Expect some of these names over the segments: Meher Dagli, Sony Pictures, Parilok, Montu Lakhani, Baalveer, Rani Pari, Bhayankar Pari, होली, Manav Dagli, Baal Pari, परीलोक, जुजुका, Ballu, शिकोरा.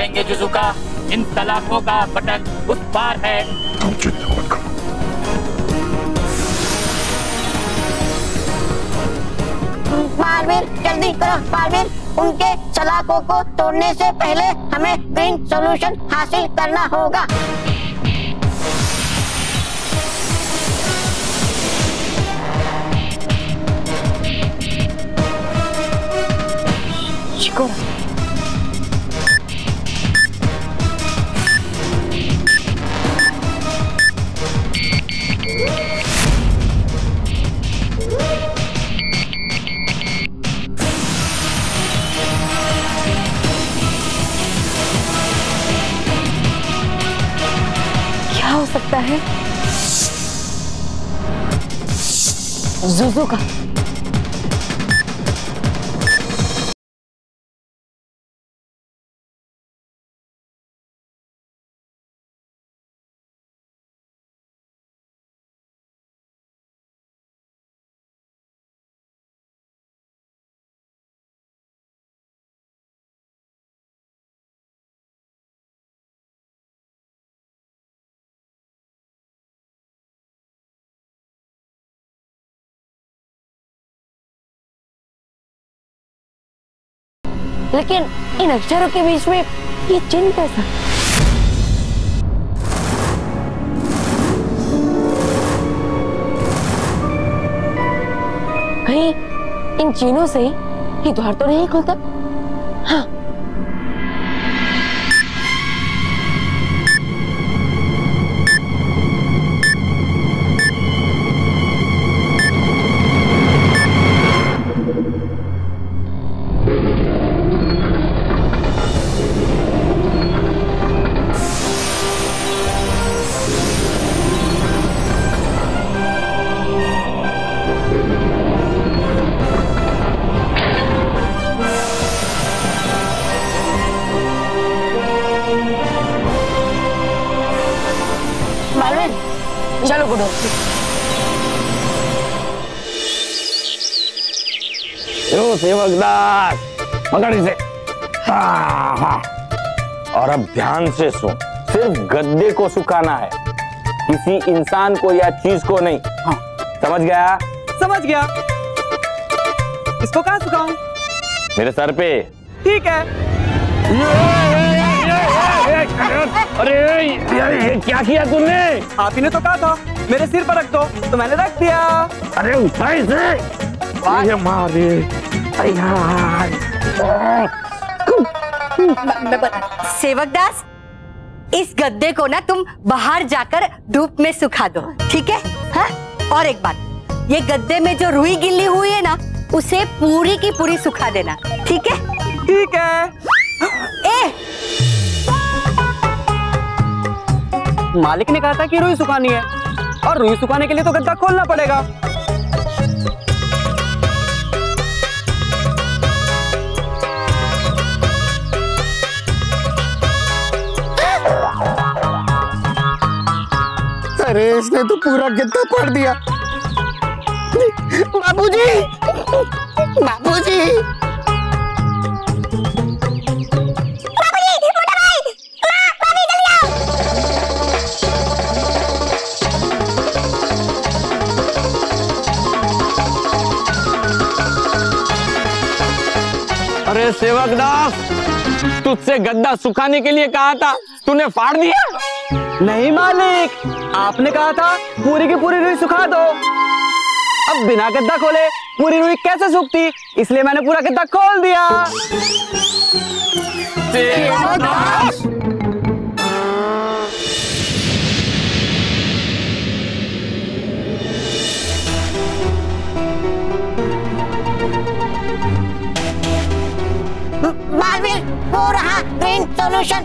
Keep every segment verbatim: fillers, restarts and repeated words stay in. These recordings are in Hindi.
करेंगे जुजू का, इन तलाकों का बटन उस पार है। तुम चिंता मत करो। बालवीर जल्दी करो बालवीर, उनके सलाखों को तोड़ने से पहले हमें ग्रीन सॉल्यूशन हासिल करना होगा। शिकोरा सकता है जुजू का। लेकिन इन अक्षरों के बीच में ये चिन्ह कैसा? कहीं इन चिन्हों से ये द्वार तो नहीं खुलता? हाँ, चलो गुडो। यो सेवकदास, पकड़ इसे। और अब ध्यान से सुन, सिर्फ गद्दे को सुखाना है, किसी इंसान को या चीज को नहीं। हाँ। समझ गया? समझ गया। इसको कहाँ सुखाऊं? मेरे सर पे। ठीक है। ये! अरे यार, ये क्या किया तुमने? आप ही ने तो कहा था मेरे सिर पर रख दो, तो मैंने रख दिया। अरे उठा इसे। ये मार रे। अरे यार, सेवकदास, इस गद्दे को ना तुम बाहर जाकर धूप में सुखा दो, ठीक है? हाँ? और एक बात, ये गद्दे में जो रुई गिल्ली हुई है ना, उसे पूरी की पूरी सुखा देना, ठीक है? ठीक है। ए मालिक ने कहा था कि रुई सुखानी है, और रुई सुखाने के लिए तो गद्दा खोलना पड़ेगा। अरे इसने तो पूरा गद्दा फाड़ दिया। बाबूजी, बाबूजी, सेवकदास, तुझसे गद्दा सुखाने के लिए कहा था, तूने फाड़ दिया। नहीं मालिक, आपने कहा था पूरी की पूरी रुई सुखा दो। अब बिना गद्दा खोले पूरी रुई कैसे सूखती, इसलिए मैंने पूरा गद्दा खोल दिया। सेवकदास, बालवीर, वो रहा ग्रीन सॉल्यूशन।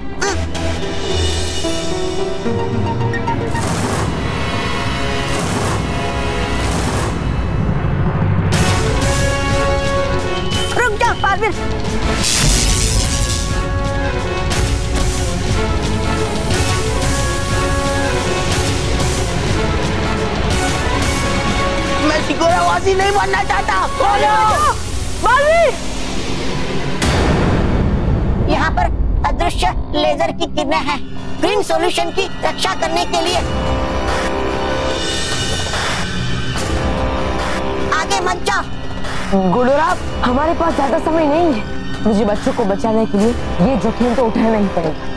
रुक जा बालवीर। मैं टिकोरावासी नहीं बनना चाहता। बालवीर, यहाँ पर अदृश्य लेजर की किरणें हैं ग्रीन सॉल्यूशन की रक्षा करने के लिए। आगे मंचा। गुरुराव, हमारे पास ज्यादा समय नहीं है, मुझे बच्चों को बचाने के लिए ये जोखिम तो उठाना ही पड़ेगा।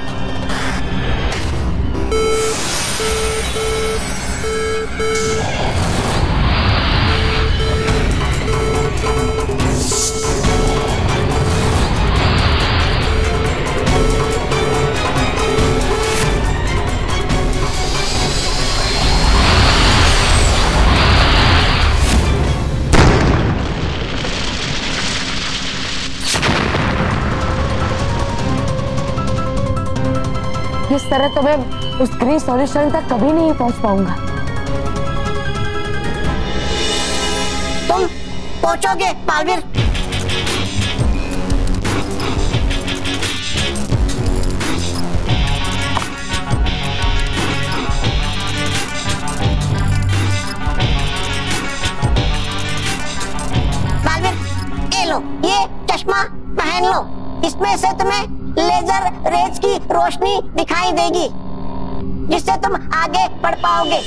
इस तरह तो मैं उस ग्रीन सॉल्यूशन तक कभी नहीं पहुंच पाऊंगा। तुम पहुंचोगे बालवीर। बालवीर, ये लो, ये चश्मा पहन लो, इसमें से तुम्हें लेजर रेज की रोशनी दिखाई देगी जिससे तुम आगे बढ़ पाओगे।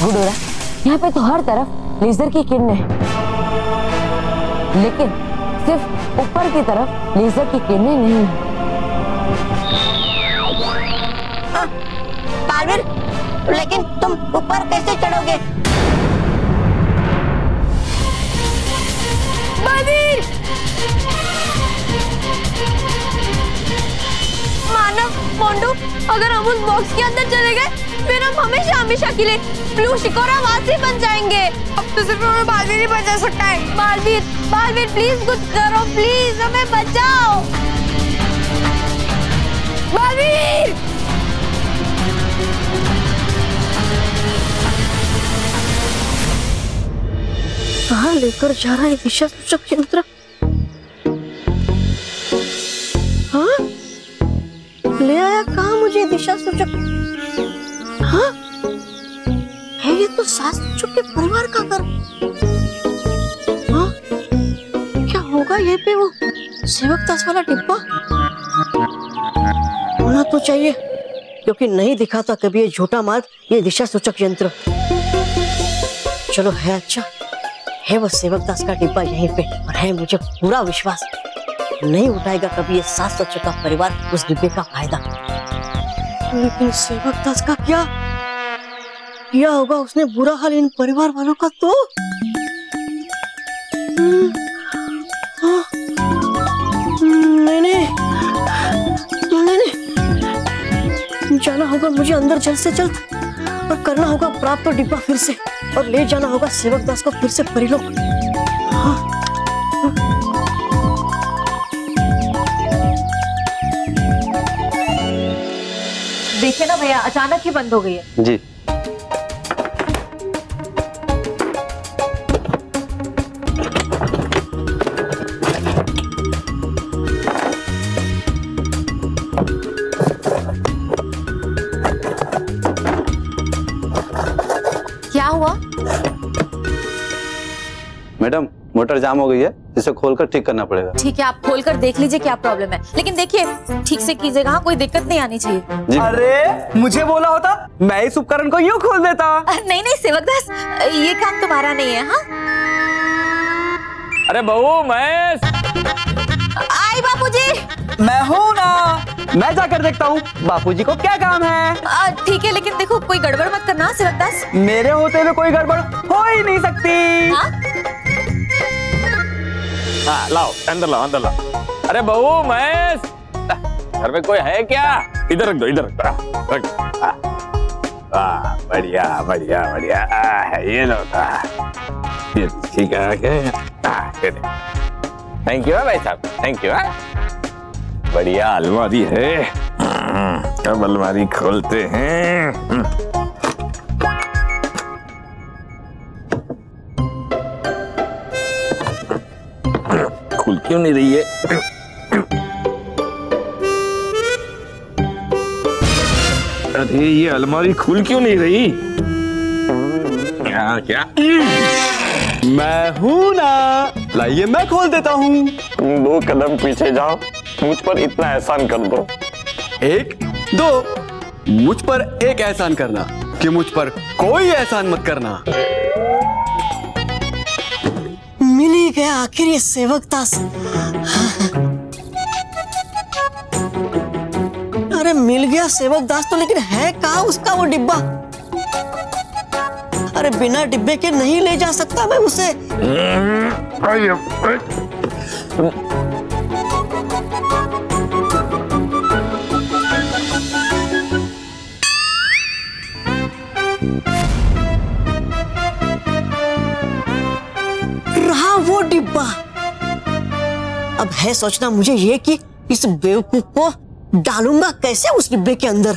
गुडोरा, यहाँ पे तो हर तरफ लेजर की किरणें हैं, लेकिन सिर्फ ऊपर की तरफ लेजर की किरणें नहीं है। बालवीर, लेकिन तुम ऊपर कैसे चढ़ोगे? बालवीर, मानव, मोंटू, अगर हम उस बॉक्स के अंदर चले गए फिर हम हमेशा हमेशा के लिए ब्लू शिकोरा वासी बन जाएंगे। अब तो सिर्फ हमें बालवीर ही बचा सकता है। बालवीर, बालवीर प्लीज कुछ करो, प्लीज हमें बचाओ। बालवीर, कहाँ लेकर जा रहा है दिशा सूचक यंत्र? हाँ, ले आया कहाँ मुझे दिशा सूचक? हाँ, है ये तो सास सूचक के परिवार का घर। हाँ, क्या होगा ये पे वो सेवक दास वाला डिब्बा? होना तो चाहिए, क्योंकि नहीं दिखा था कभी ये झूठा मार्ग ये दिशा सूचक यंत्र। चलो है अच्छा है वो सेवक दास का डिब्बा यहीं पे, और है मुझे पूरा विश्वास नहीं उठाएगा कभी ये सास सच्चों का परिवार उस डिब्बे का फायदा। लेकिन सेवक दास का क्या क्या होगा? उसने बुरा हाल इन परिवार वालों का तो नहीं, नहीं, नहीं, नहीं। जाना होगा मुझे अंदर जल्द से जल्द और करना होगा प्राप्त डिब्बा फिर से और ले जाना होगा सेवक दास को फिर से परिलोक। हाँ। देखे ना भैया, अचानक ही बंद हो गई है। जी मैडम, मोटर जाम हो गई है, इसे खोलकर ठीक करना पड़ेगा। ठीक है, आप खोलकर देख लीजिए क्या प्रॉब्लम है, लेकिन देखिए ठीक से कीजिएगा, कोई दिक्कत नहीं आनी चाहिए। अरे मुझे बोला होता मैं इस उपकरण को यूं खोल देता। नहीं नहीं सेवक दास, ये काम तुम्हारा नहीं है। हाँ, अरे बहू मैं आई बापू जी, मैं हूँ ना, मैं जाकर देखता हूँ बापू जी को क्या काम है। ठीक है, लेकिन देखो कोई गड़बड़ मत करना सेवक दास। मेरे होते हुए कोई गड़बड़ हो ही नहीं सकती। हाँ? हाँ, लाओ अंदर लाओ अंदर लाओ। अरे बहू महेश, घर में कोई है क्या? इधर रख दो, इधर रख दो। वाह बढ़िया बढ़िया बढ़िया, ये लो। ठीक है, थैंक यू भाई साहब, थैंक यू। बढ़िया अलमारी है, अब अलमारी खोलते हैं। क्यों नहीं रही है? अरे ये अलमारी खुल क्यों नहीं रही? क्या क्या? मैं हूँ ना, लाइए मैं खोल देता हूँ। तुम दो कदम पीछे जाओ, मुझ पर इतना एहसान कर दो। एक दो, मुझ पर एक एहसान करना कि मुझ पर कोई एहसान मत करना। मिली गया आखिर ये सेवक दास। अरे मिल गया सेवक दास तो, लेकिन है कहाँ उसका वो डिब्बा? अरे बिना डिब्बे के नहीं ले जा सकता मैं उसे। रहा वो डिब्बा। अब है सोचना मुझे ये कि इस बेवकूफ को डालूंगा कैसे उस डिब्बे के अंदर।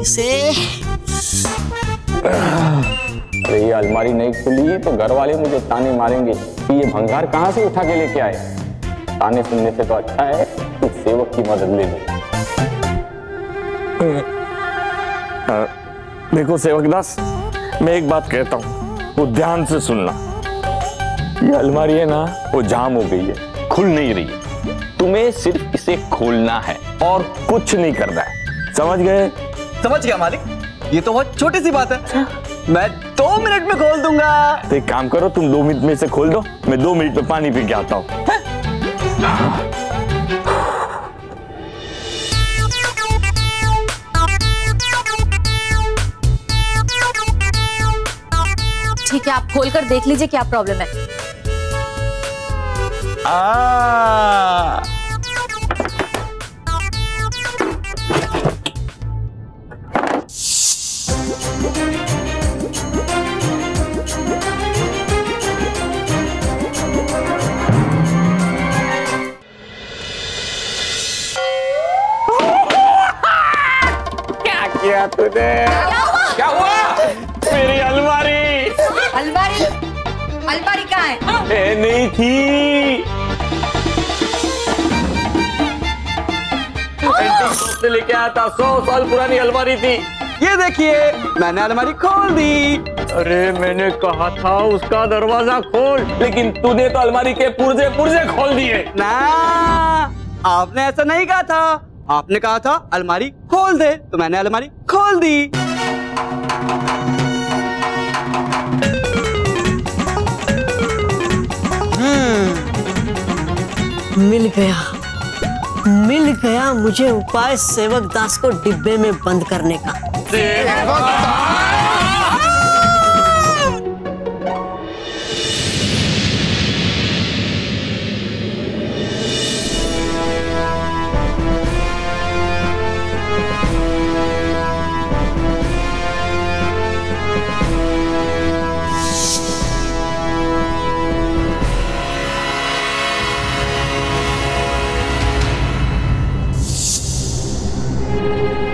इसे अरे ये अलमारी नहीं खुली तो घर वाले मुझे ताने मारेंगे कि ये भंगार कहाँ से उठा के लेके आए। ताने सुनने से तो अच्छा है कि सेवक की मदद ले लो। देखो सेवक दास, मैं एक बात कहता हूँ, वो ध्यान से सुनना। ये अलमारी है ना, वो जाम हो गई है, खुल नहीं रही है। तुम्हें सिर्फ इसे खोलना है और कुछ नहीं करना है, समझ गए? समझ गया मालिक, ये तो बहुत छोटी सी बात है, मैं दो मिनट में खोल दूंगा। तो एक काम करो, तुम दो मिनट में इसे खोल दो, मैं दो मिनट में पानी पी के आता हूँ। ठीक है, आप खोल कर देख लीजिए क्या प्रॉब्लम है। आ, क्या किया तूने? क्या हुआ? मेरी अलमारी अलमारी अलमारी कहाँ है? आ? ए, नहीं थी। से लेके आया था, सौ साल पुरानी अलमारी थी। ये देखिए, मैंने अलमारी खोल दी। अरे मैंने कहा था उसका दरवाजा खोल, लेकिन तूने तो अलमारी के पुर्जे पुर्जे खोल दिए ना। आपने ऐसा नहीं कहा था, आपने कहा था अलमारी खोल दे, तो मैंने अलमारी खोल दी। मिल गया, मिल गया मुझे उपाय सेवक दास को डिब्बे में बंद करने का। सेवक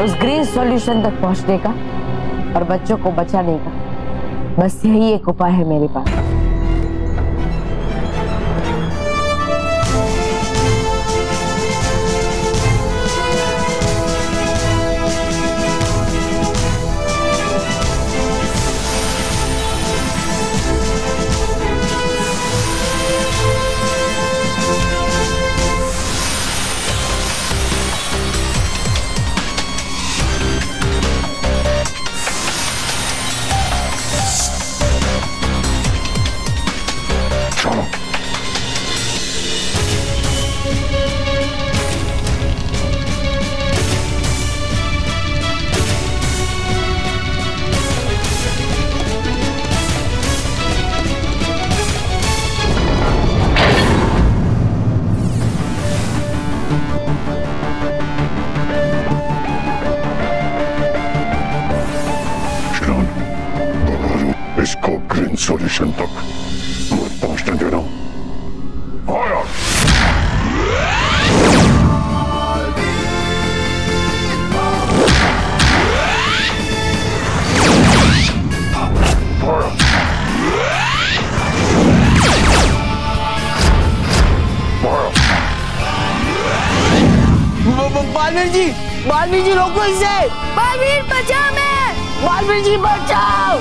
उस ग्रीन सॉल्यूशन तक पहुंचने का और बच्चों को बचाने का बस यही एक उपाय है मेरे पास। सॉल्यूशन तक मत पहुंचने दे रहा हूं। और पानी जी, बालवीर जी रोको इसे। बालवीर बचाओ मैं। बालवीर जी बचाओ।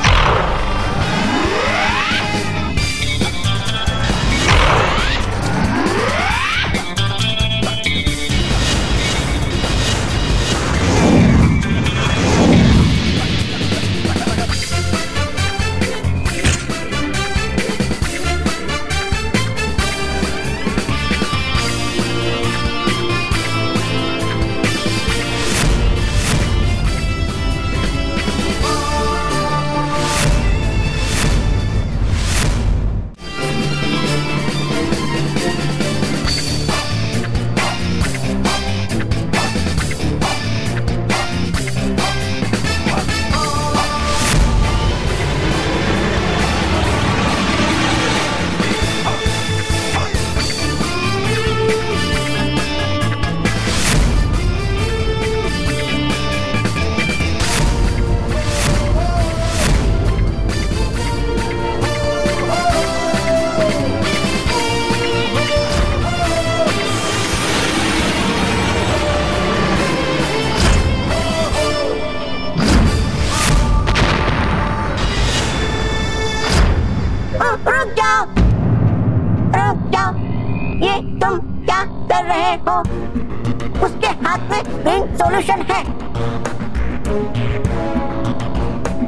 उसके हाथ में ग्रीन सॉल्यूशन है,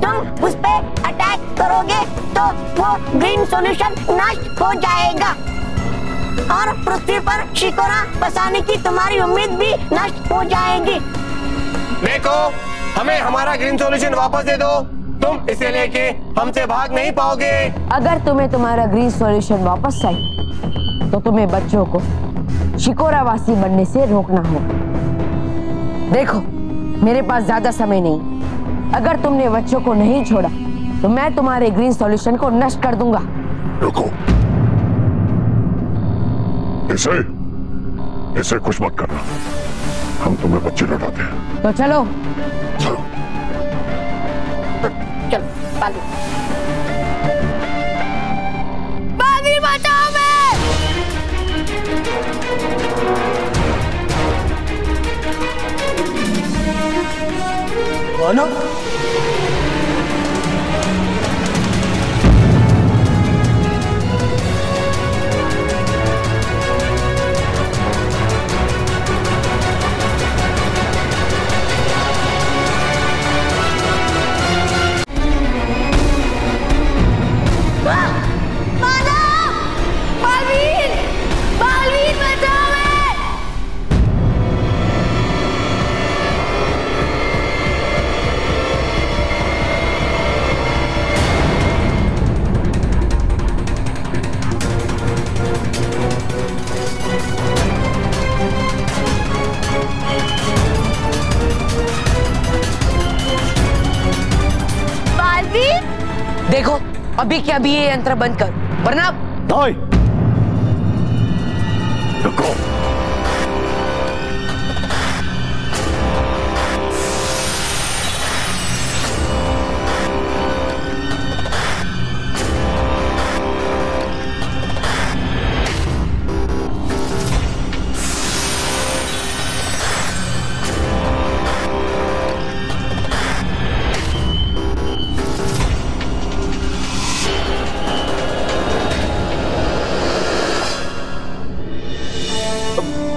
तुम उस पे अटैक करोगे तो वो ग्रीन सॉल्यूशन नष्ट हो जाएगा और पृथ्वी पर शिकोरा बसाने की तुम्हारी उम्मीद भी नष्ट हो जाएगी। देखो, हमें हमारा ग्रीन सॉल्यूशन वापस दे दो, तुम इसे लेके हमसे भाग नहीं पाओगे। अगर तुम्हें तुम्हारा ग्रीन सॉल्यूशन वापस आए तो तुम्हें बच्चों को शिकोरावासी बनने से रोकना होगा। देखो, मेरे पास ज्यादा समय नहीं, अगर तुमने बच्चों को नहीं छोड़ा तो मैं तुम्हारे ग्रीन सॉल्यूशन को नष्ट कर दूंगा। रुको, इसे, इसे कुछ मत करना, हम तुम्हें बच्चे लौटाते हैं। तो चलो चलो तो चलो बालवीर बचाओ मैं। मानव, देखो, अभी के अभी ये यंत्र बंद कर वरना। रुको,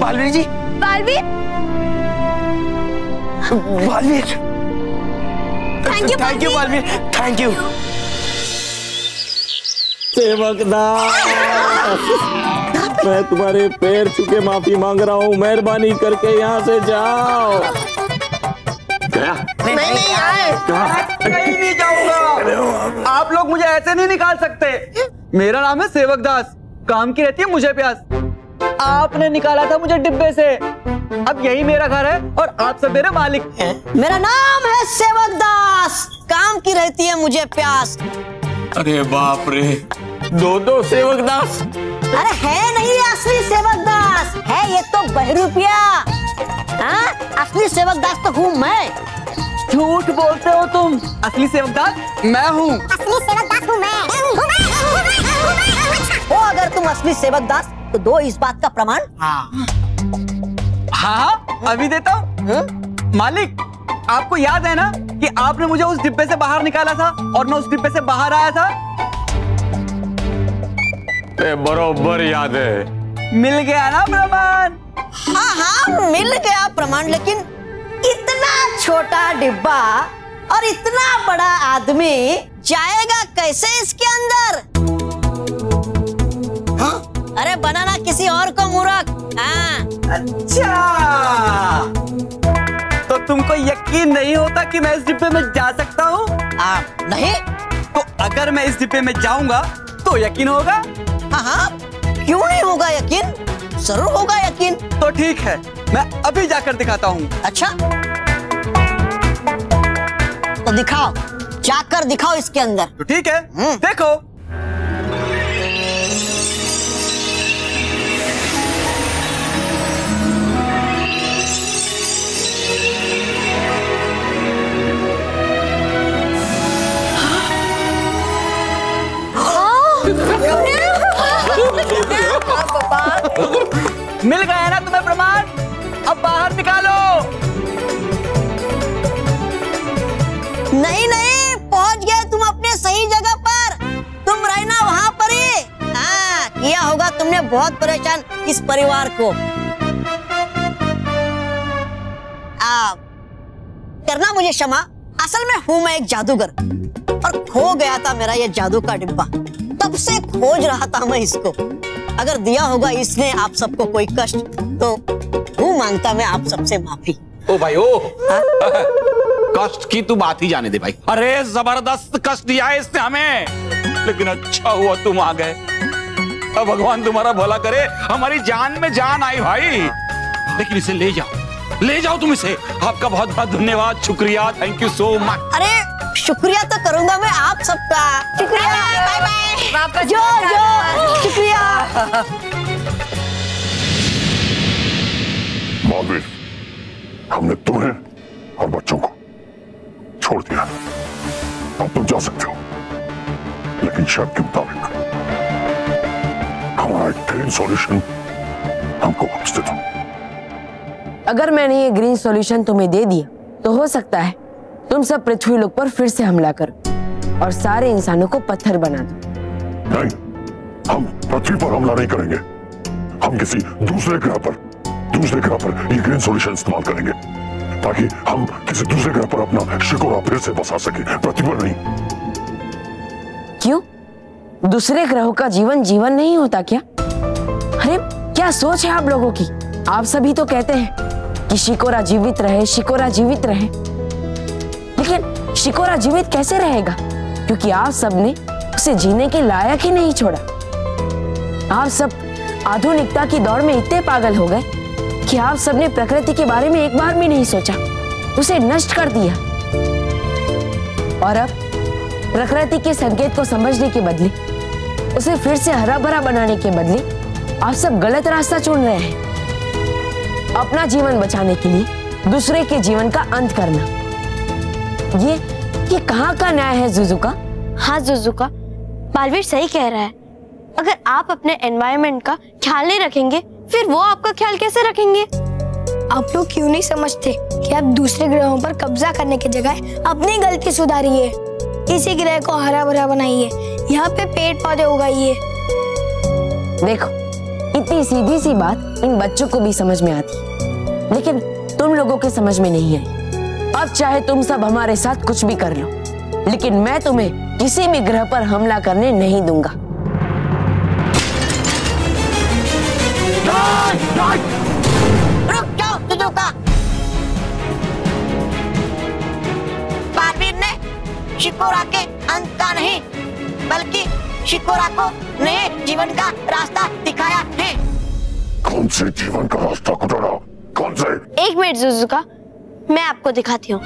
Baalveer ji, Balveer, Balveer, thank you, thank you Baalveer, thank you. Sevakdas, मैं तुम्हारे पैर छू के माफी मांग रहा हूँ, मेहरबानी करके यहाँ से जाओ। गया? नहीं नहीं आए, कहीं नहीं जाऊँगा। आप लोग मुझे ऐसे नहीं निकाल सकते। मेरा नाम है सेवकदास, काम की रहती है मुझे प्यास। आपने निकाला था मुझे डिब्बे से, अब यही मेरा घर है और आप सब मेरे मालिक हैं। मेरा नाम है सेवकदास, काम की रहती है मुझे प्यास। अरे बाप रे, दो दो सेवकदास। अरे है नहीं असली सेवकदास, है ये तो बहरूपिया। हाँ, असली सेवकदास तो हूँ मैं। झूठ बोलते हो तुम, असली सेवकदास मैं हूँ। असली सेवकदास हूँ मैं। ओ, अगर तुम असली सेवकदास तो दो इस बात का प्रमाण। हाँ हाँ, अभी देता हूँ। है? मालिक, आपको याद है ना कि आपने मुझे उस डिब्बे से बाहर निकाला था और मैं उस डिब्बे से बाहर आया था। बरोबर याद है। मिल गया ना प्रमाण? हाँ हाँ मिल गया प्रमाण, लेकिन इतना छोटा डिब्बा और इतना बड़ा आदमी जाएगा कैसे इसके अंदर? हाँ? अरे बनाना किसी और को मूर्ख। हाँ। अच्छा, तो तुमको यकीन नहीं होता कि मैं इस डिब्बे में जा सकता हूँ? नहीं। तो अगर मैं इस डिब्बे में जाऊंगा तो यकीन होगा? हाँ हाँ क्यों नहीं होगा यकीन, जरूर होगा यकीन। तो ठीक है, मैं अभी जाकर दिखाता हूँ। अच्छा तो दिखाओ, जाकर दिखाओ इसके अंदर। तो ठीक है, देखो। मिल गया ना तुम्हें प्रमाण? अब बाहर निकालो। नहीं नहीं, पहुंच गए तुम अपने सही जगह पर। तुम रहना वहाँ पर ही। हाँ, किया होगा तुमने बहुत परेशान इस परिवार को। आ, करना मुझे क्षमा, असल में हूँ मैं एक जादूगर और खो गया था मेरा ये जादू का डिब्बा। तब से खोज रहा था मैं इसको। अगर दिया होगा इसने आप सबको कोई कष्ट तो वो मांगता मैं आप सबसे माफी। ओ भाई ओ, कष्ट की तू बात ही जाने दे भाई। अरे जबरदस्त कष्ट दिया है इसने हमें, लेकिन अच्छा हुआ तुम आ गए। अब भगवान तुम्हारा भला करे, हमारी जान में जान आई भाई। लेकिन इसे ले जाओ, ले जाओ तुम इसे। आपका बहुत बहुत धन्यवाद, शुक्रिया, थैंक यू सो मच। अरे शुक्रिया तो करूंगा मैं आप सबका। शुक्रिया, बाय बाय। वापस जो जो शुक्रिया। बालवीर, हमने तुम्हें और बच्चों को छोड़ दिया। अब तुम जा सकते हो, लेकिन शर्त के मुताबिक। हमारा ग्रीन सॉल्यूशन हमको वापस दे दो। अगर मैंने ये ग्रीन सॉल्यूशन तुम्हें दे दिया तो हो सकता है तुम सब पृथ्वी लोक पर फिर से हमला करो और सारे इंसानों को पत्थर बना दो। नहीं, हम पृथ्वी पर हमला नहीं करेंगे। हम किसी दूसरे ग्रह पर दूसरे ग्रह पर ये ग्रीन सॉल्यूशन इस्तेमाल करेंगे ताकि हम किसी दूसरे ग्रह पर अपना शिकोरा फिर से बसा सके, पृथ्वी पर नहीं। क्यों? दूसरे ग्रहों का जीवन जीवन नहीं होता क्या? अरे क्या सोच है आप लोगों की। आप सभी तो कहते हैं कि शिकोरा जीवित रहे, शिकोरा जीवित रहे, लेकिन शिकोरा जीवित कैसे रहेगा क्योंकि आप सबने उसे जीने के लायक ही नहीं छोड़ा। आप सब आधुनिकता की दौड़ में इतने पागल हो गए कि आप सबने प्रकृति के बारे में एक बार भी नहीं सोचा, उसे नष्ट कर दिया। और अब प्रकृति के संकेत को समझने के बदले, उसे फिर से हरा भरा बनाने के बदले आप सब गलत रास्ता चुन रहे हैं। अपना जीवन बचाने के लिए दूसरे के जीवन का अंत करना, ये ये कहाँ का न्याय है जुजुका? हाँ जुजुका, बालवीर सही कह रहा है। अगर आप अपने एनवायरनमेंट का ख्याल नहीं रखेंगे फिर वो आपका ख्याल कैसे रखेंगे? आप लोग क्यों नहीं समझते कि आप दूसरे ग्रहों पर कब्जा करने की जगह अपनी गलती सुधारिए, इसी ग्रह को हरा भरा बनाइए, यहाँ पे पेड़ पौधे उगाइए। देखो, इतनी सीधी सी बात इन बच्चों को भी समझ में आती, लेकिन तुम लोगों के समझ में नहीं आई। अब चाहे तुम सब हमारे साथ कुछ भी कर लो, लेकिन मैं तुम्हें किसी भी ग्रह पर हमला करने नहीं दूंगा। रुक जाओ जुजुका। बालवीर ने शिकोरा के अंत का नहीं बल्कि शिकोरा को नए जीवन का रास्ता दिखाया है। कौन से जीवन का रास्ता खुटरा? कौन से? एक मिनट जुजुका, मैं आपको दिखाती हूँ।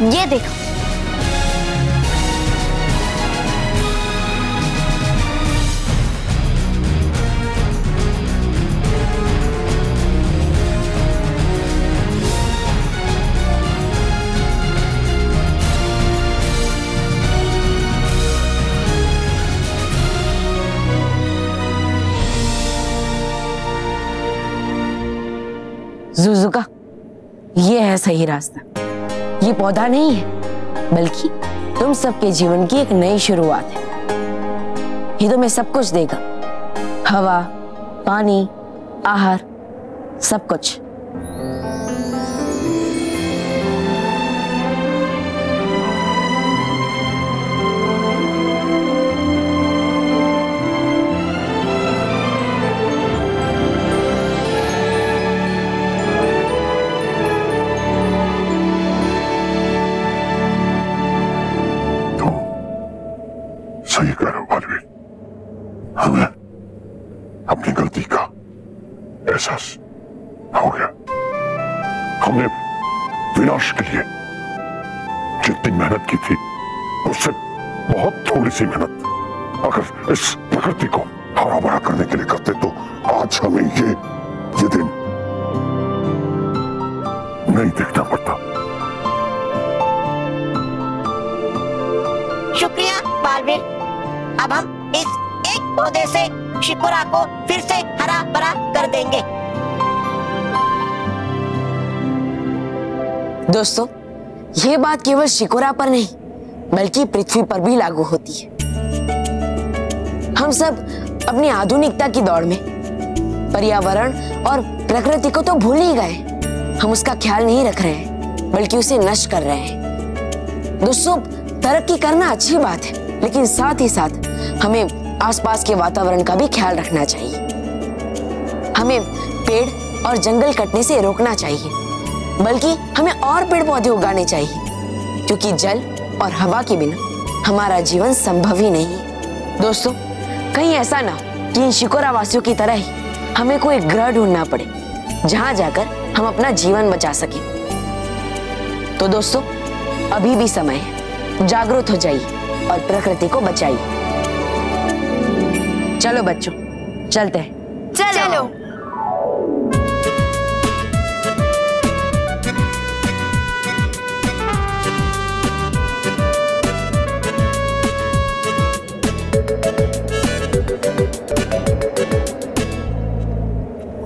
ये देखो, सही रास्ता। ये पौधा नहीं है बल्कि तुम सबके जीवन की एक नई शुरुआत है। ये तुम्हें सब कुछ देगा, हवा, पानी, आहार, सब कुछ। सही कह रहे हो बालवीर, हमें अपनी गलती का एहसास हो गया। हमने विनाश के लिए जितनी मेहनत की थी उससे बहुत थोड़ी सी मेहनत अगर इस प्रकृति को हरा भरा करने के लिए करते तो आज हमें ये ये दिन नहीं देखना पड़ता। शुक्रिया बालवीर, अब हम इस एक पौधे से शिकुरा को फिर से हरा भरा कर देंगे। दोस्तों, ये बात केवल शिकुरा पर नहीं बल्कि पृथ्वी पर भी लागू होती है। हम सब अपनी आधुनिकता की दौड़ में पर्यावरण और प्रकृति को तो भूल ही गए। हम उसका ख्याल नहीं रख रहे हैं बल्कि उसे नष्ट कर रहे हैं। दोस्तों, तरक्की करना अच्छी बात है लेकिन साथ ही साथ हमें आसपास के वातावरण का भी ख्याल रखना चाहिए। हमें पेड़ और जंगल कटने से रोकना चाहिए बल्कि हमें और पेड़ पौधे उगाने चाहिए, क्योंकि जल और हवा के बिना हमारा जीवन संभव ही नहीं है। दोस्तों, कहीं ऐसा ना हो कि इन शिकोरा वासियों की तरह ही हमें कोई ग्रह ढूंढना पड़े जहां जाकर हम अपना जीवन बचा सकें। तो दोस्तों, अभी भी समय है, जागरूक हो जाइए और प्रकृति को बचाइए। चलो बच्चों, चलते हैं। चलो।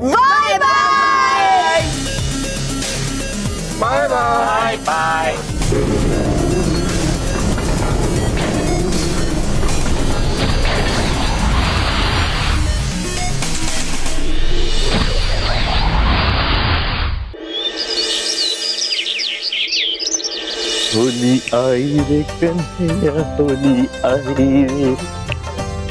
Bye bye. Bye bye. Bye. होली आई रे कन्हैया होली आई रे,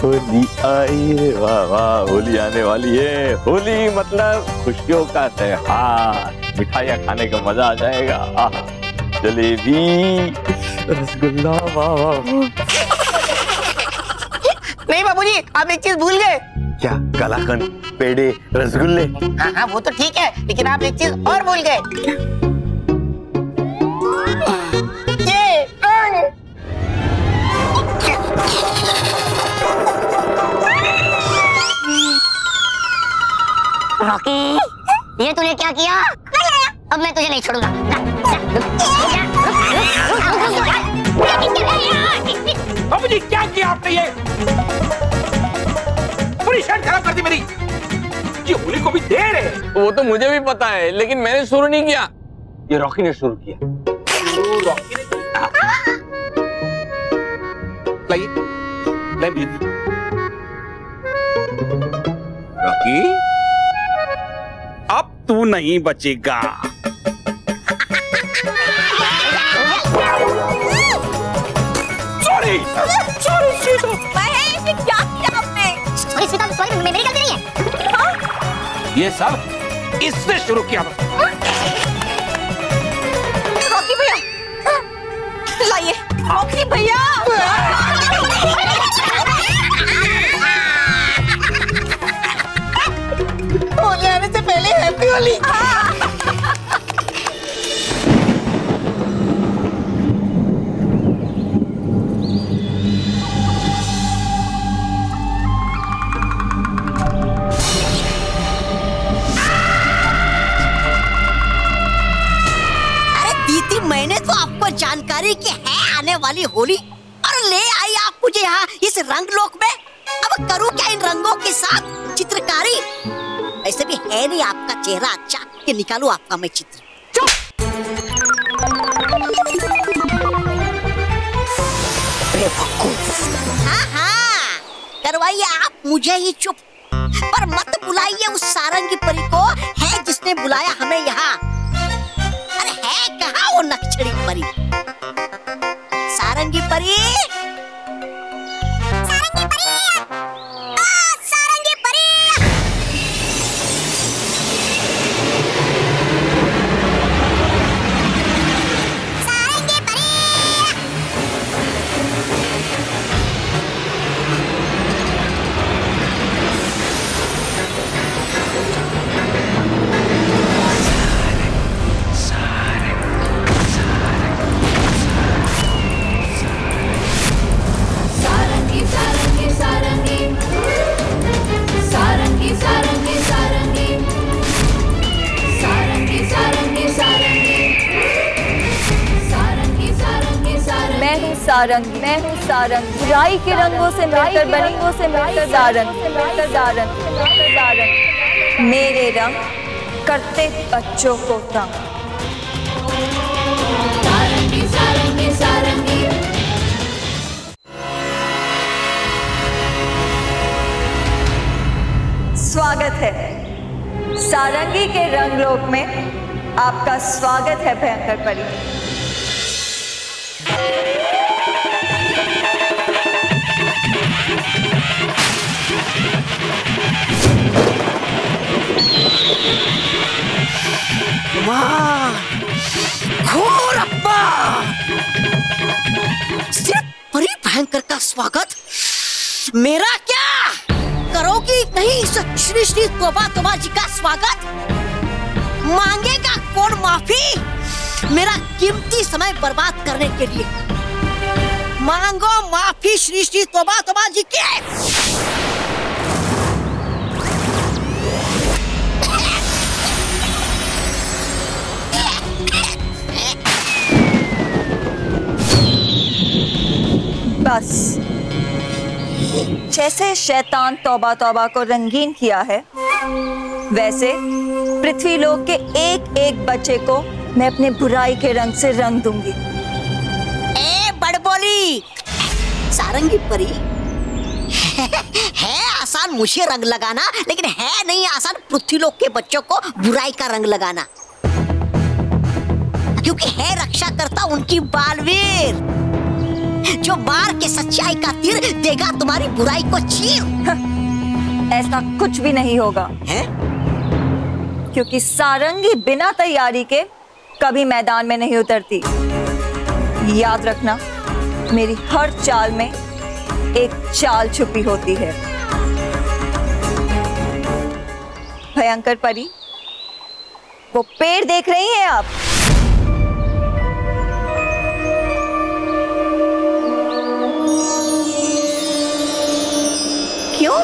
होली आई रे, वाह वाह, होली आने वाली है। होली मतलब खुशियों का त्योहार, मिठाइयाँ खाने का मजा आ जाएगा। आह, जलेबी, रसगुल्ला, वाह वाह। नहीं बाबूजी, आप एक चीज भूल गए। क्या? कलाकंद, पेड़े, रसगुल्ले। हाँ हाँ, वो तो ठीक है, लेकिन आप एक चीज और भूल गए। रॉकी, ये तूने क्या किया? अब मैं तुझे नहीं छोड़ूंगा। अब जी क्या किया आपने? ये पूरी शर्ट खराब कर दी मेरी। ये होली को भी दे रहे हैं। वो तो मुझे भी पता है लेकिन मैंने शुरू नहीं किया, ये रॉकी ने शुरू किया। रॉकी ने लाइए, लाइए। रॉकी, अब तू नहीं बचेगा। सॉरी सॉरी सीता, मैं क्या किया आपने? सॉरी सीता, सॉरी, मेरी गलती नहीं है। ये सब इसने शुरू किया। रॉकी भैया, लाइए। रॉकी भैया, होली आने से पहले हैप्पी होली। अरे दीदी, मैंने तो आपको जानकारी की है आने वाली होली, और ले आई आप मुझे यहाँ इस रंगलोक में। अब करूँ क्या इन रंगों के साथ चित्रकारी? ऐसे भी है नहीं आपका चेहरा अच्छा कि निकालू आपका मैं चित्र। चुप। हाँ हाँ करवाइए आप मुझे ही चुप, पर मत बुलाइए उस सारंगी परी को है जिसने बुलाया हमें यहाँ। अरे है कहाँ वो नक्शड़ी परी? सारंगी परी, सारंगी परी। सारंग मैं हूँ सारंग, बुराई के रंगों से मिलकर बनिंगों से मिलकर दारंग मिलकर दारंग मिलकर दारंग मेरे रंग करते बच्चों को तंग। सारंगी सारंगी सारंगी स्वागत है सारंगी के रंगलोक में, आपका स्वागत है भयंकर परी। सिर्फ परी भयंकर का स्वागत मेरा क्या करोगी? नहीं इस श्री श्री तोबा तोबा जी का स्वागत मांगेगा कौन माफी मेरा कीमती समय बर्बाद करने के लिए? मांगो माफी श्री श्री तोबा तोबा जी के। बस जैसे शैतान तौबा तौबा को रंगीन किया है, वैसे पृथ्वीलोक के एक एक बच्चे को मैं अपने बुराई के रंग से रंग दूंगी। ए बड़बोली सारंगी परी, है आसान मुझे रंग लगाना, लेकिन है नहीं आसान पृथ्वीलोक के बच्चों को बुराई का रंग लगाना, क्योंकि है रक्षा करता उनकी बालवीर जो बार के सच्चाई का तीर देगा तुम्हारी बुराई को चीर। ऐसा कुछ भी नहीं होगा है? क्योंकि सारंगी बिना तैयारी के कभी मैदान में नहीं उतरती। याद रखना मेरी हर चाल में एक चाल छुपी होती है। भयंकर परी, वो पेड़ देख रही हैं आप? क्यों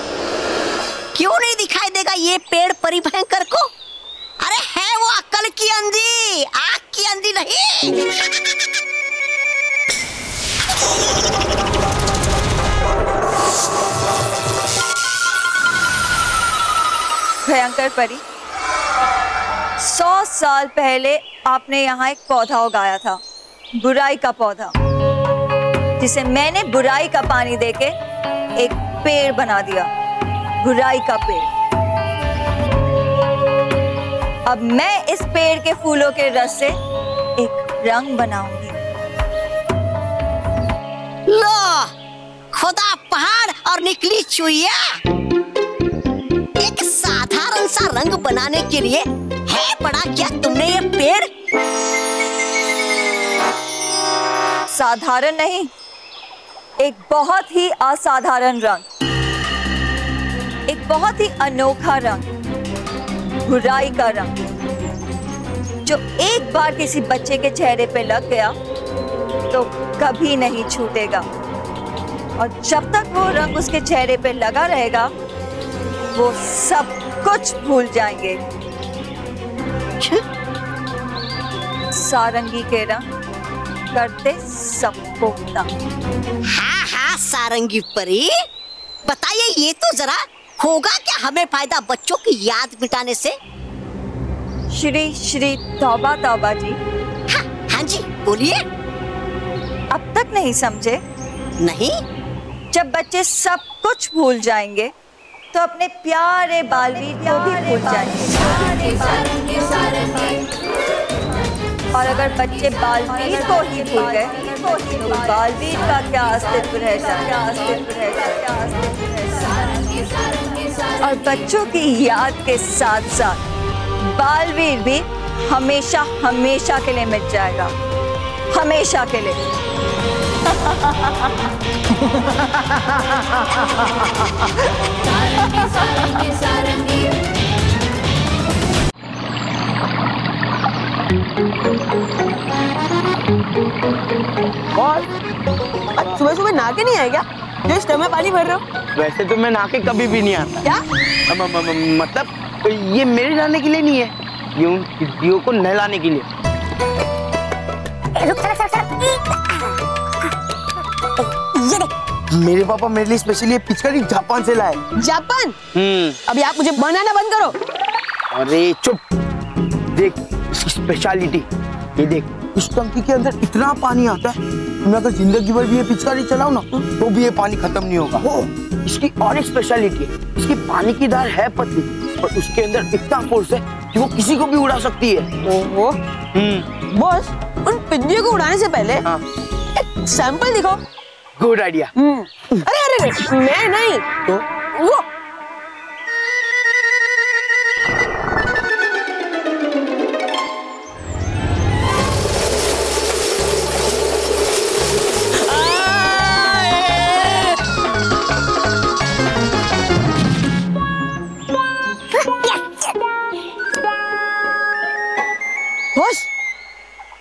क्यों नहीं दिखाई देगा ये पेड़ परी भयंकर को? अरे है वो अक्ल की अंधी, आग की अंधी नहीं। भयंकर परी, सौ साल पहले आपने यहाँ एक पौधा उगाया था, बुराई का पौधा, जिसे मैंने बुराई का पानी देके एक पेड़ बना दिया, बुराई का पेड़। अब मैं इस पेड़ के फूलों के रस से एक रंग बनाऊंगी। लो खुदा पहाड़ और निकली चुईया, एक साधारण सा रंग बनाने के लिए है बड़ा क्या तुमने ये पेड़? साधारण नहीं, एक बहुत ही असाधारण रंग, एक बहुत ही अनोखा रंग, बुराई का रंग, जो एक बार किसी बच्चे के चेहरे पे लग गया तो कभी नहीं छूटेगा, और जब तक वो रंग उसके चेहरे पे लगा रहेगा वो सब कुछ भूल जाएंगे। सारंगी के रंग करते सबको तंग। हाँ हाँ सारंगी परी, बताइए ये तो जरा होगा क्या हमें फायदा बच्चों की याद मिटाने से? श्री श्री तौबा तौबा जी बोलिए। अब तक नहीं समझे? नहीं। जब बच्चे सब कुछ भूल जाएंगे तो अपने प्यारे बालवीर को भी भूल जाएंगे। और अगर बच्चे बालवीर को ही भूल गए तो बालवीर का क्या अस्तित्व रह जाएगा? और बच्चों की याद के साथ साथ बालवीर भी हमेशा हमेशा के लिए मिट जाएगा, हमेशा के लिए। सारंगी सारंगी सारंगी। और आज सुबह सुबह नाके नहीं आए क्या? जो इस टाइम में पानी भर रहे हो? वैसे तो मैं नाके कभी भी नहीं आता। क्या? म, म, म, मतलब ये मेरे नहाने के लिए नहीं है, यूँ दियो को नहलाने के लिए। रुक सर, सर, सर। मेरे पापा मेरे लिए स्पेशली ये पिचकारी जापान से लाए। जापान? हम्म। अभी आप मुझे बनाना बंद करो। अरे चुप। देख इसकी स्पेशलिटी, ये देख इस टंकी के अंदर इतना पानी आता है, मैं अगर जिंदगी भर भी ये पिचकारी चलाऊं ना तो भी ये पानी खत्म नहीं होगा। हो, इसकी और एक स्पेशलिटी है, इसकी पानी की धार है पतली और उसके अंदर इतना फोर्स है कि वो किसी को भी उड़ा सकती है। ओहो। हम्म। बॉस उन पिंजरे को उड़ाने से पहले एक सैंपल दिखाओ। Good idea. अरे अरे अरे मैं नहीं तो वो। बॉस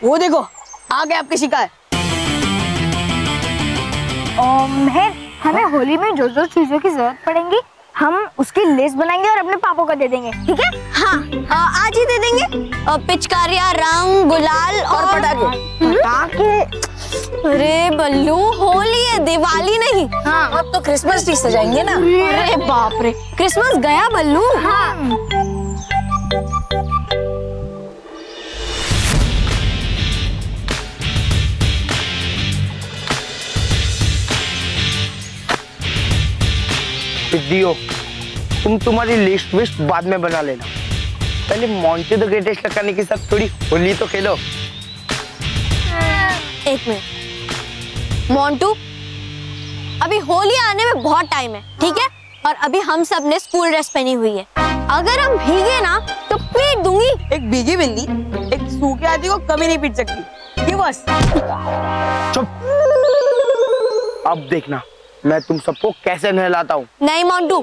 वो देखो आ गया आपकी शिकायत। महर, हमें होली में जो जो चीजों की जरूरत पड़ेगी हम उसकी लिस्ट बनाएंगे और अपने पापों को दे देंगे, ठीक है? हाँ आज ही दे देंगे। पिचकारियाँ, रंग, गुलाल और पटाखे। अरे बल्लू होली है, दिवाली नहीं। हाँ अब तो क्रिसमस भी सजाएंगे ना। अरे बाप रे क्रिसमस गया बल्लू। हाँ दियो, तुम तुम्हारी लिस्ट विस्ट बाद में बना लेना, पहले मोंटू द ग्रेटेस्ट लखानी के साथ थोड़ी होली तो खेलो। एक मिनट मोंटू, अभी होली आने में बहुत टाइम है, ठीक है? और अभी हम सब ने स्कूल ड्रेस पहनी हुई है, अगर हम भीगे ना तो पीट दूंगी। एक भीगी बिल्ली एक सूखे आदमी को कभी नहीं पीट सकती। ये बस चुप। अब देखना मैं तुम सबको कैसे नहलाता हूँ। नहीं मोंटू।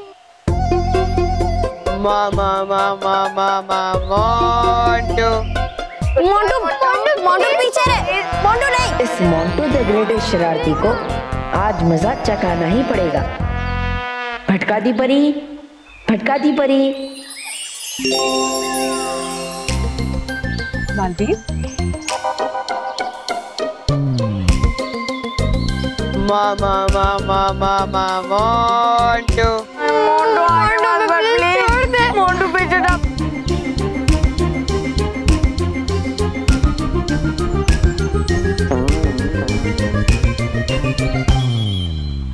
मामा मामा मामा मोंटू मोंटू मोंटू पीछे रहे। मोंटू नहीं। इस मोंटू द ग्रेटेस्ट शरारती को आज मजा चखाना ही पड़ेगा। भटका दी परी, भटका दी परी। बालवीर मामा मामा मामा मोंटू मोंटू पीछे ना।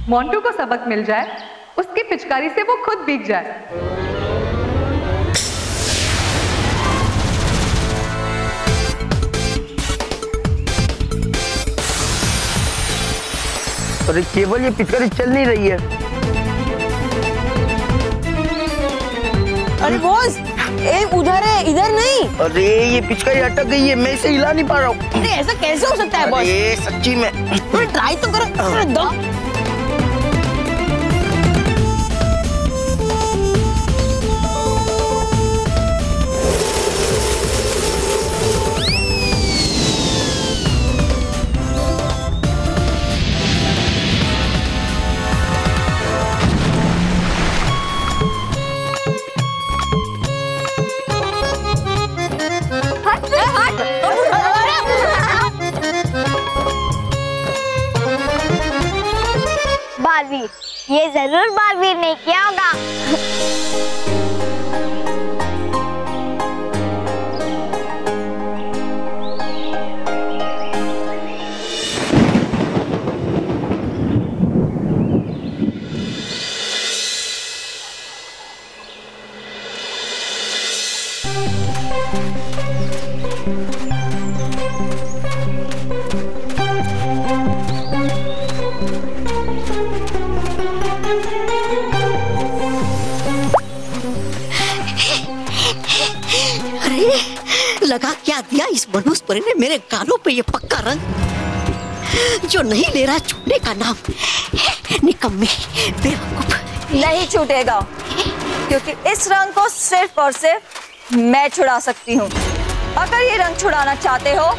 मोंटू को सबक मिल जाए, उसकी पिचकारी से वो खुद भीग जाए। अरे केवल ये पिचकारी चल नहीं रही है। अरे बॉस उधर है, इधर नहीं। अरे ये पिचकारी अटक गई है, मैं इसे हिला नहीं पा रहा हूँ। ऐसा कैसे हो सकता है बॉस? ये सच्ची में तो ट्राई तो करो। दो ये जरूर बालवीर ने किया होगा। बनूसपुरी ने मेरे कानों पे ये पक्का रंग जो नहीं ले रहा छूटने का नाम, निकम्मे बेवकूफ। नहीं छूटेगा, क्योंकि इस रंग को सिर्फ और सिर्फ मैं छुड़ा सकती हूँ। अगर ये रंग छुड़ाना चाहते हो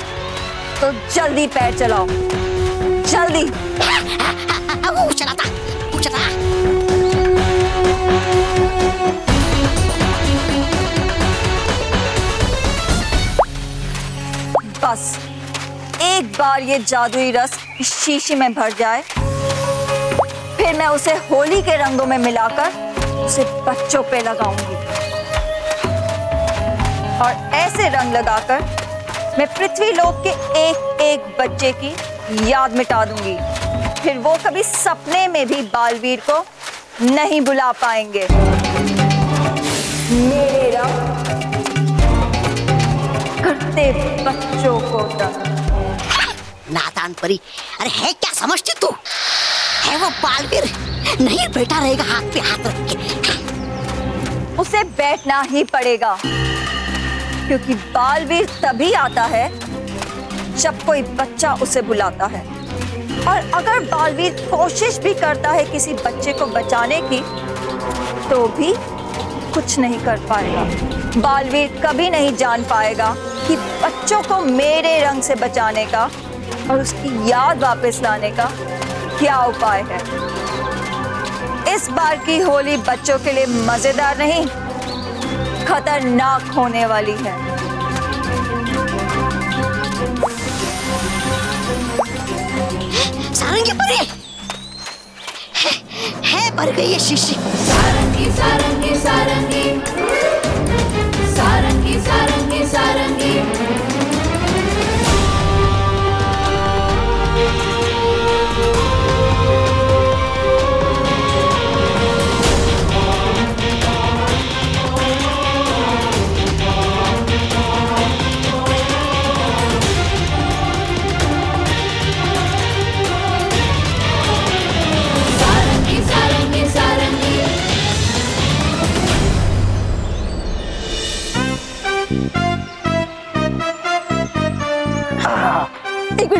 तो जल्दी पैर चलाओ, जल्दी। बस एक बार ये जादुई रस शीशी में भर जाए, फिर मैं उसे होली के रंगों में मिलाकर उसे बच्चों पे लगाऊंगी और ऐसे रंग लगाकर मैं पृथ्वीलोक के एक एक बच्चे की याद मिटा दूंगी। फिर वो कभी सपने में भी बालवीर को नहीं बुला पाएंगे। मेरे रंग करते बच्चों को नादान परी, अरे है क्या समझती तू? है वो बालवीर नहीं बैठा रहेगा हाथ पे हाथ रख के। उसे बैठना ही पड़ेगा, क्योंकि बालवीर तभी आता है जब कोई बच्चा उसे बुलाता है। और अगर बालवीर कोशिश भी करता है किसी बच्चे को बचाने की, तो भी कुछ नहीं कर पाएगा। बालवीर कभी नहीं जान पाएगा कि बच्चों को मेरे रंग से बचाने का और उसकी याद वापस लाने का क्या उपाय है। इस बार की होली बच्चों के लिए मजेदार नहीं, खतरनाक होने वाली है। सारंगी परी है, है भर गई है शीशी। सारंगी सारंगी सारंगी सारंगी सारंगी सारंगी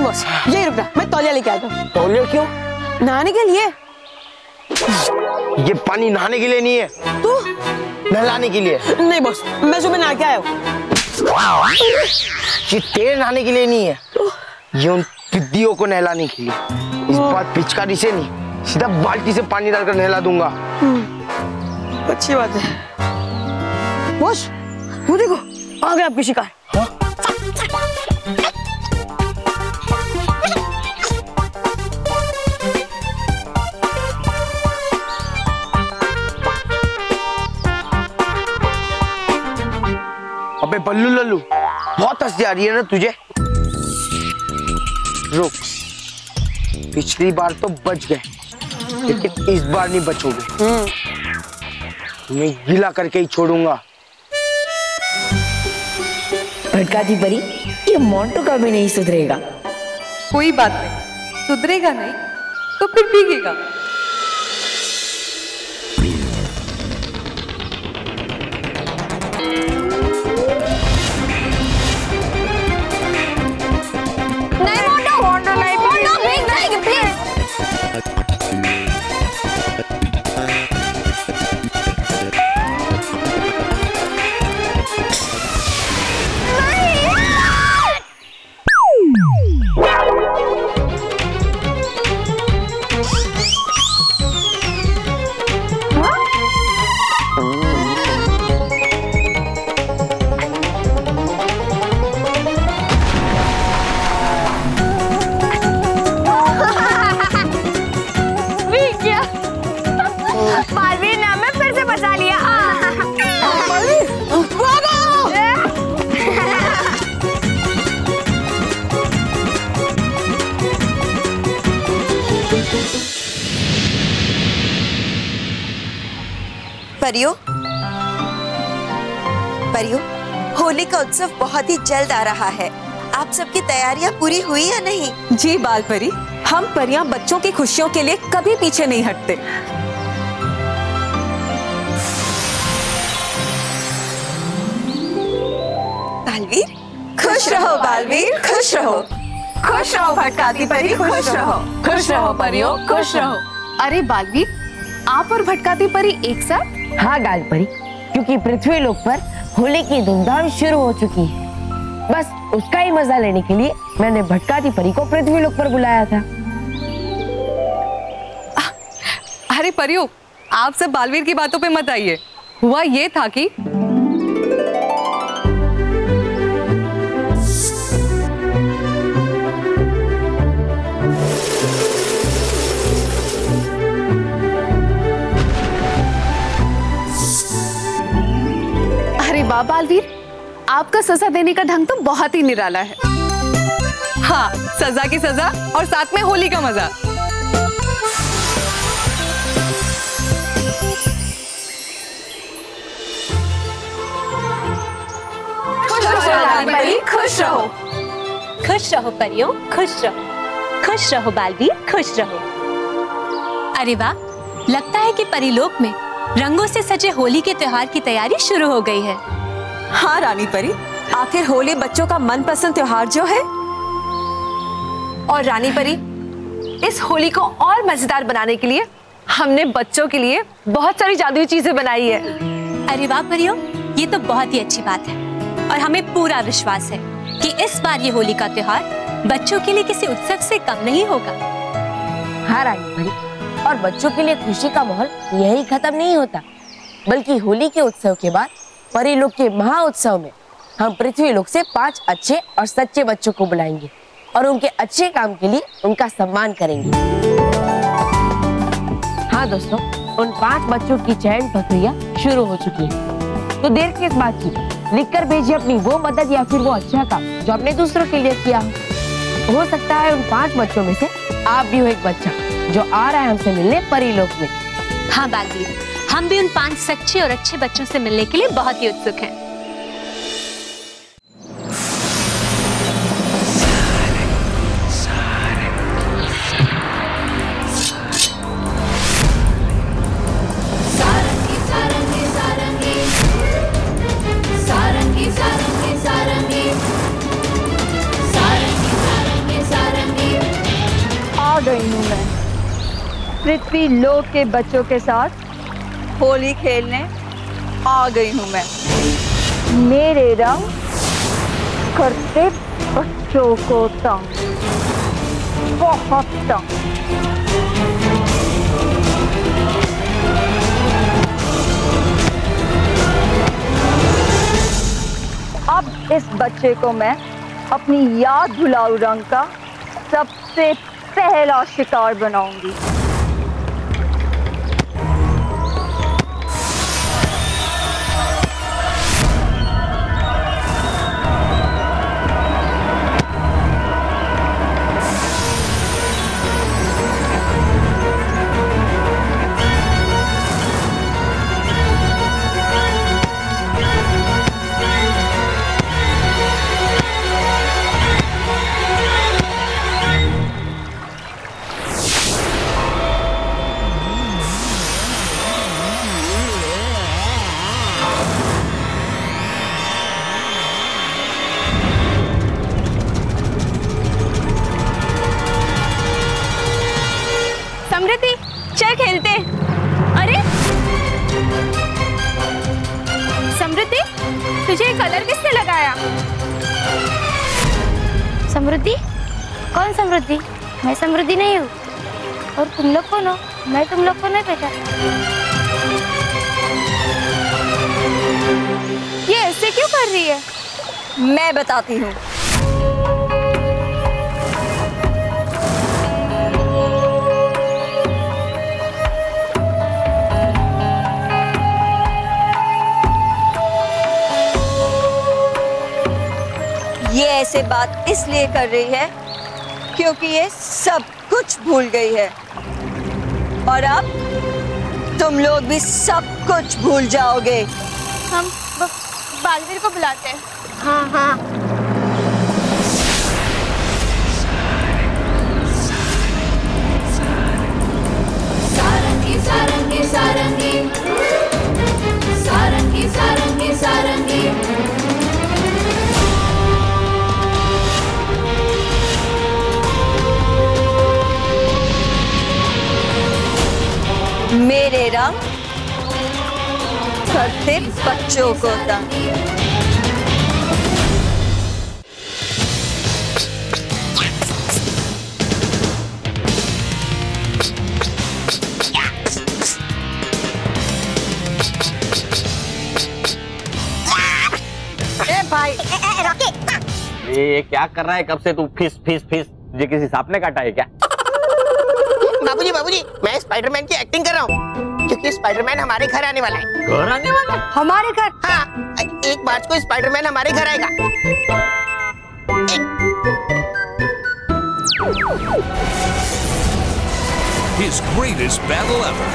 बस यही रुकना, मैं तौलिया लेके आता हूँ। तौलिया क्यों? नहाने के लिए। ये पानी नहाने के लिए नहीं है, तो नहलाने के लिए। नहीं बस, मैं सुबह नहा के आया हूँ। ये तेरे नहाने के लिए नहीं है, तो? ये उन पिद्दियों को नहलाने के लिए। इस बार पिचकारी से नहीं, सीधा बाल्टी से पानी डालकर नहला दूंगा। अच्छी बात है। बस वो देखो आ गए आपके शिकार। बल्लू लल्लू, बहुत हंसी आ रही है ना तुझे? रुक, पिछली बार तो बच गए, लेकिन इस बार नहीं बचोगे। मैं गिला करके ही छोड़ूंगा। भटकाती परी, ये मोंटू का भी नहीं सुधरेगा। कोई बात नहीं, सुधरेगा नहीं तो फिर भीगेगा। परियो, परियो, होली का उत्सव बहुत ही जल्द आ रहा है। आप सबकी तैयारियां पूरी हुई या नहीं? जी बाल परी, हम परियां बच्चों की खुशियों के लिए कभी पीछे नहीं हटते। बालवीर, खुश रहो बालवीर, खुश रहो, खुश रहो भटकाती परी, खुश रहो, खुश रहो परियो, खुश रहो। अरे बालवीर, आप और भटकाती परी एक साथ? हाँ डाल परी, क्योंकि पृथ्वी लोक पर होली की धूमधाम शुरू हो चुकी है। बस उसका ही मजा लेने के लिए मैंने भटकाती परी को पृथ्वी लोक पर बुलाया था। आ, अरे परियो, आप सब बालवीर की बातों पे मत आइए। हुआ ये था कि बालवीर, आपका सजा देने का ढंग तो बहुत ही निराला है। हाँ, सजा की सजा और साथ में होली का मजा। खुश रहो परी, खुश रहो, खुश रहो परियों, खुश रहो, खुश रहो बालवीर, खुश रहो। अरे वाह, लगता है कि परिलोक में रंगों से सजे होली के त्योहार की तैयारी शुरू हो गई है। हाँ रानी परी, आखिर होली बच्चों का मनपसंद त्योहार जो है। और रानी परी, इस होली को और मजेदार बनाने के लिए हमने बच्चों के लिए बहुत सारी जादुई चीजें बनाई है। अरे वाह परियों, ये तो बहुत ही अच्छी बात है और हमें पूरा विश्वास है कि इस बार ये होली का त्योहार बच्चों के लिए किसी उत्सव से कम नहीं होगा। हाँ रानी परी, और बच्चों के लिए खुशी का माहौल यही खत्म नहीं होता, बल्कि होली के उत्सव के बाद परीलोक के महा उत्सव में हम पृथ्वी लोक से पांच अच्छे और सच्चे बच्चों को बुलाएंगे और उनके अच्छे काम के लिए उनका सम्मान करेंगे। हाँ दोस्तों, उन पांच बच्चों की चयन प्रक्रिया शुरू हो चुकी है, तो देर किस बात की? लिखकर भेजिए अपनी वो मदद या फिर वो अच्छा काम जो आपने दूसरों के लिए किया। हो सकता है उन पाँच बच्चों में से आप भी हो एक बच्चा जो आ रहा है हमसे मिलने परीलोक में। हाँ बालवीर, हम भी उन पांच सच्चे और अच्छे बच्चों से मिलने के लिए बहुत ही उत्सुक हैं। आ गई हूँ मैं पृथ्वी लोक के बच्चों के साथ होली खेलने आ गई हूँ मैं। मेरे रंग करते बच्चों को तंग, बहुत तंग। अब इस बच्चे को मैं अपनी याद भुलाऊ रंग का सबसे पहला शिकार बनाऊंगी। मैं समृद्धि नहीं हूँ। और तुम लोग कौन हो? मैं तुम लोग को नहीं पहचानती। ये ऐसे क्यों कर रही है? मैं बताती हूँ। ये ऐसे बात इसलिए कर रही है क्योंकि ये सब कुछ भूल गई है, और अब तुम लोग भी सब कुछ भूल जाओगे। हम बालवीर को बुलाते हैं। हाँ हाँ। सारंगी सारंगी सारंगी सारंगी सारंगी सारंगी मेरे रंग करते बच्चों को तंग। भाई रॉकी ये क्या कर रहा है कब से तू फिस फिस फिस? ये किसी सांप ने काटा है क्या? बाबूजी बाबूजी मैं स्पाइडरमैन की एक्टिंग कर रहा हूँ क्योंकि स्पाइडरमैन हमारे घर आने वाला है। घर आने वाला? हमारे घर? हाँ, एक मार्च को स्पाइडरमैन हमारे घर आएगा। His greatest battle ever.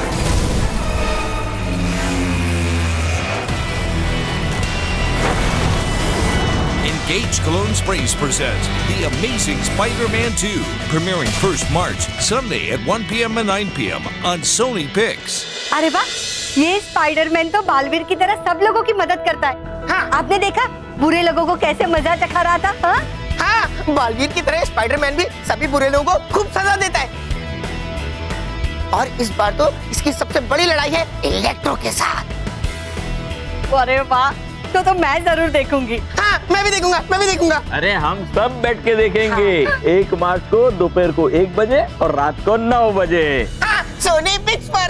Engage Cologne Sprays presents The Amazing Spider-Man two, premiering first March, Sunday at one p m and nine p m on Sony Pictures. अरे वाह, ये स्पाइडरमैन तो बालवीर की तरह सब लोगों की मदद करता है। हाँ, आपने देखा बुरे लोगों को कैसे मजा चखा रहा था? हाँ, हाँ, बालवीर की तरह स्पाइडरमैन भी सभी बुरे लोगों को खूब सजा देता है। और इस बार तो इसकी सबसे बड़ी लड़ाई है इलेक्ट्रो के साथ। अरे वाह, तो तो मैं जरूर देखूंगी। हाँ, मैं भी देखूंगा, मैं भी देखूंगा। अरे हम सब बैठ के देखेंगे। हाँ, हाँ। एक मार्च को दोपहर को एक बजे और रात को नौ बजे हाँ, सोनी पिक्स पर।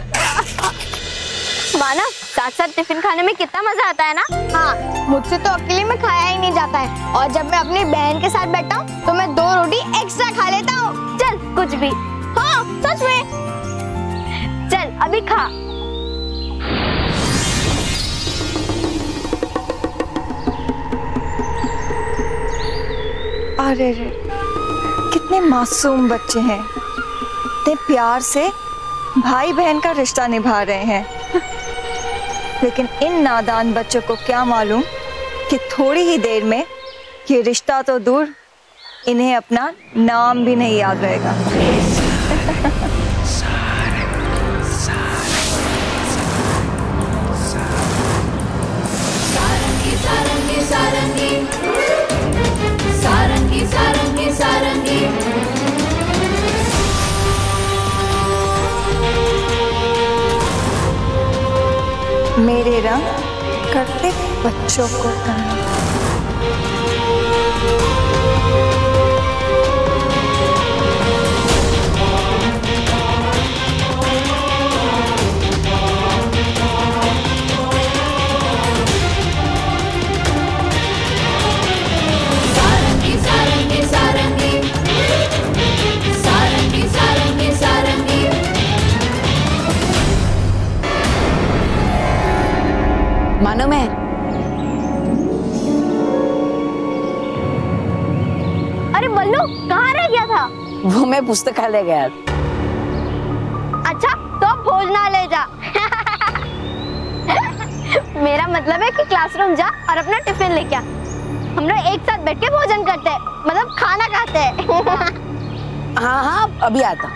मानव, साथ साथ टिफिन खाने में कितना मजा आता है ना? हाँ, मुझसे तो अकेले में खाया ही नहीं जाता है और जब मैं अपनी बहन के साथ बैठता हूँ तो मैं दो रोटी एक्स्ट्रा खा लेता हूँ। चल कुछ भी। हाँ सच में। चल अभी खा। अरे रे, कितने मासूम बच्चे हैं, इतने प्यार से भाई बहन का रिश्ता निभा रहे हैं। लेकिन इन नादान बच्चों को क्या मालूम कि थोड़ी ही देर में ये रिश्ता तो दूर, इन्हें अपना नाम भी नहीं याद रहेगा। सारंगी, सारंगी, सारंगी। सारंगी सारंगी मेरे रंग करते बच्चों को तंग। मानो मैं अरे बल्लू कहाँ रह गया था? वो मैं पुस्तकालय गया। अच्छा तो भोजनालय जा। मेरा मतलब है कि क्लासरूम जा और अपना टिफिन लेके आ। हम लोग एक साथ बैठ के भोजन करते हैं, मतलब खाना खाते हैं। हाँ हाँ अभी आता।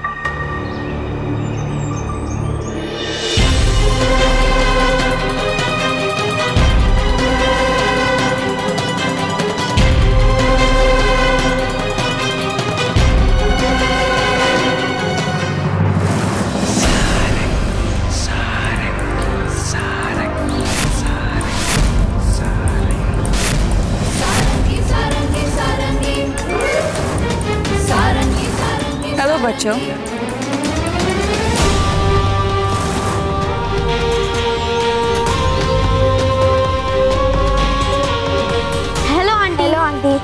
बच्चों हेलो आंटी। हेलो आंटी,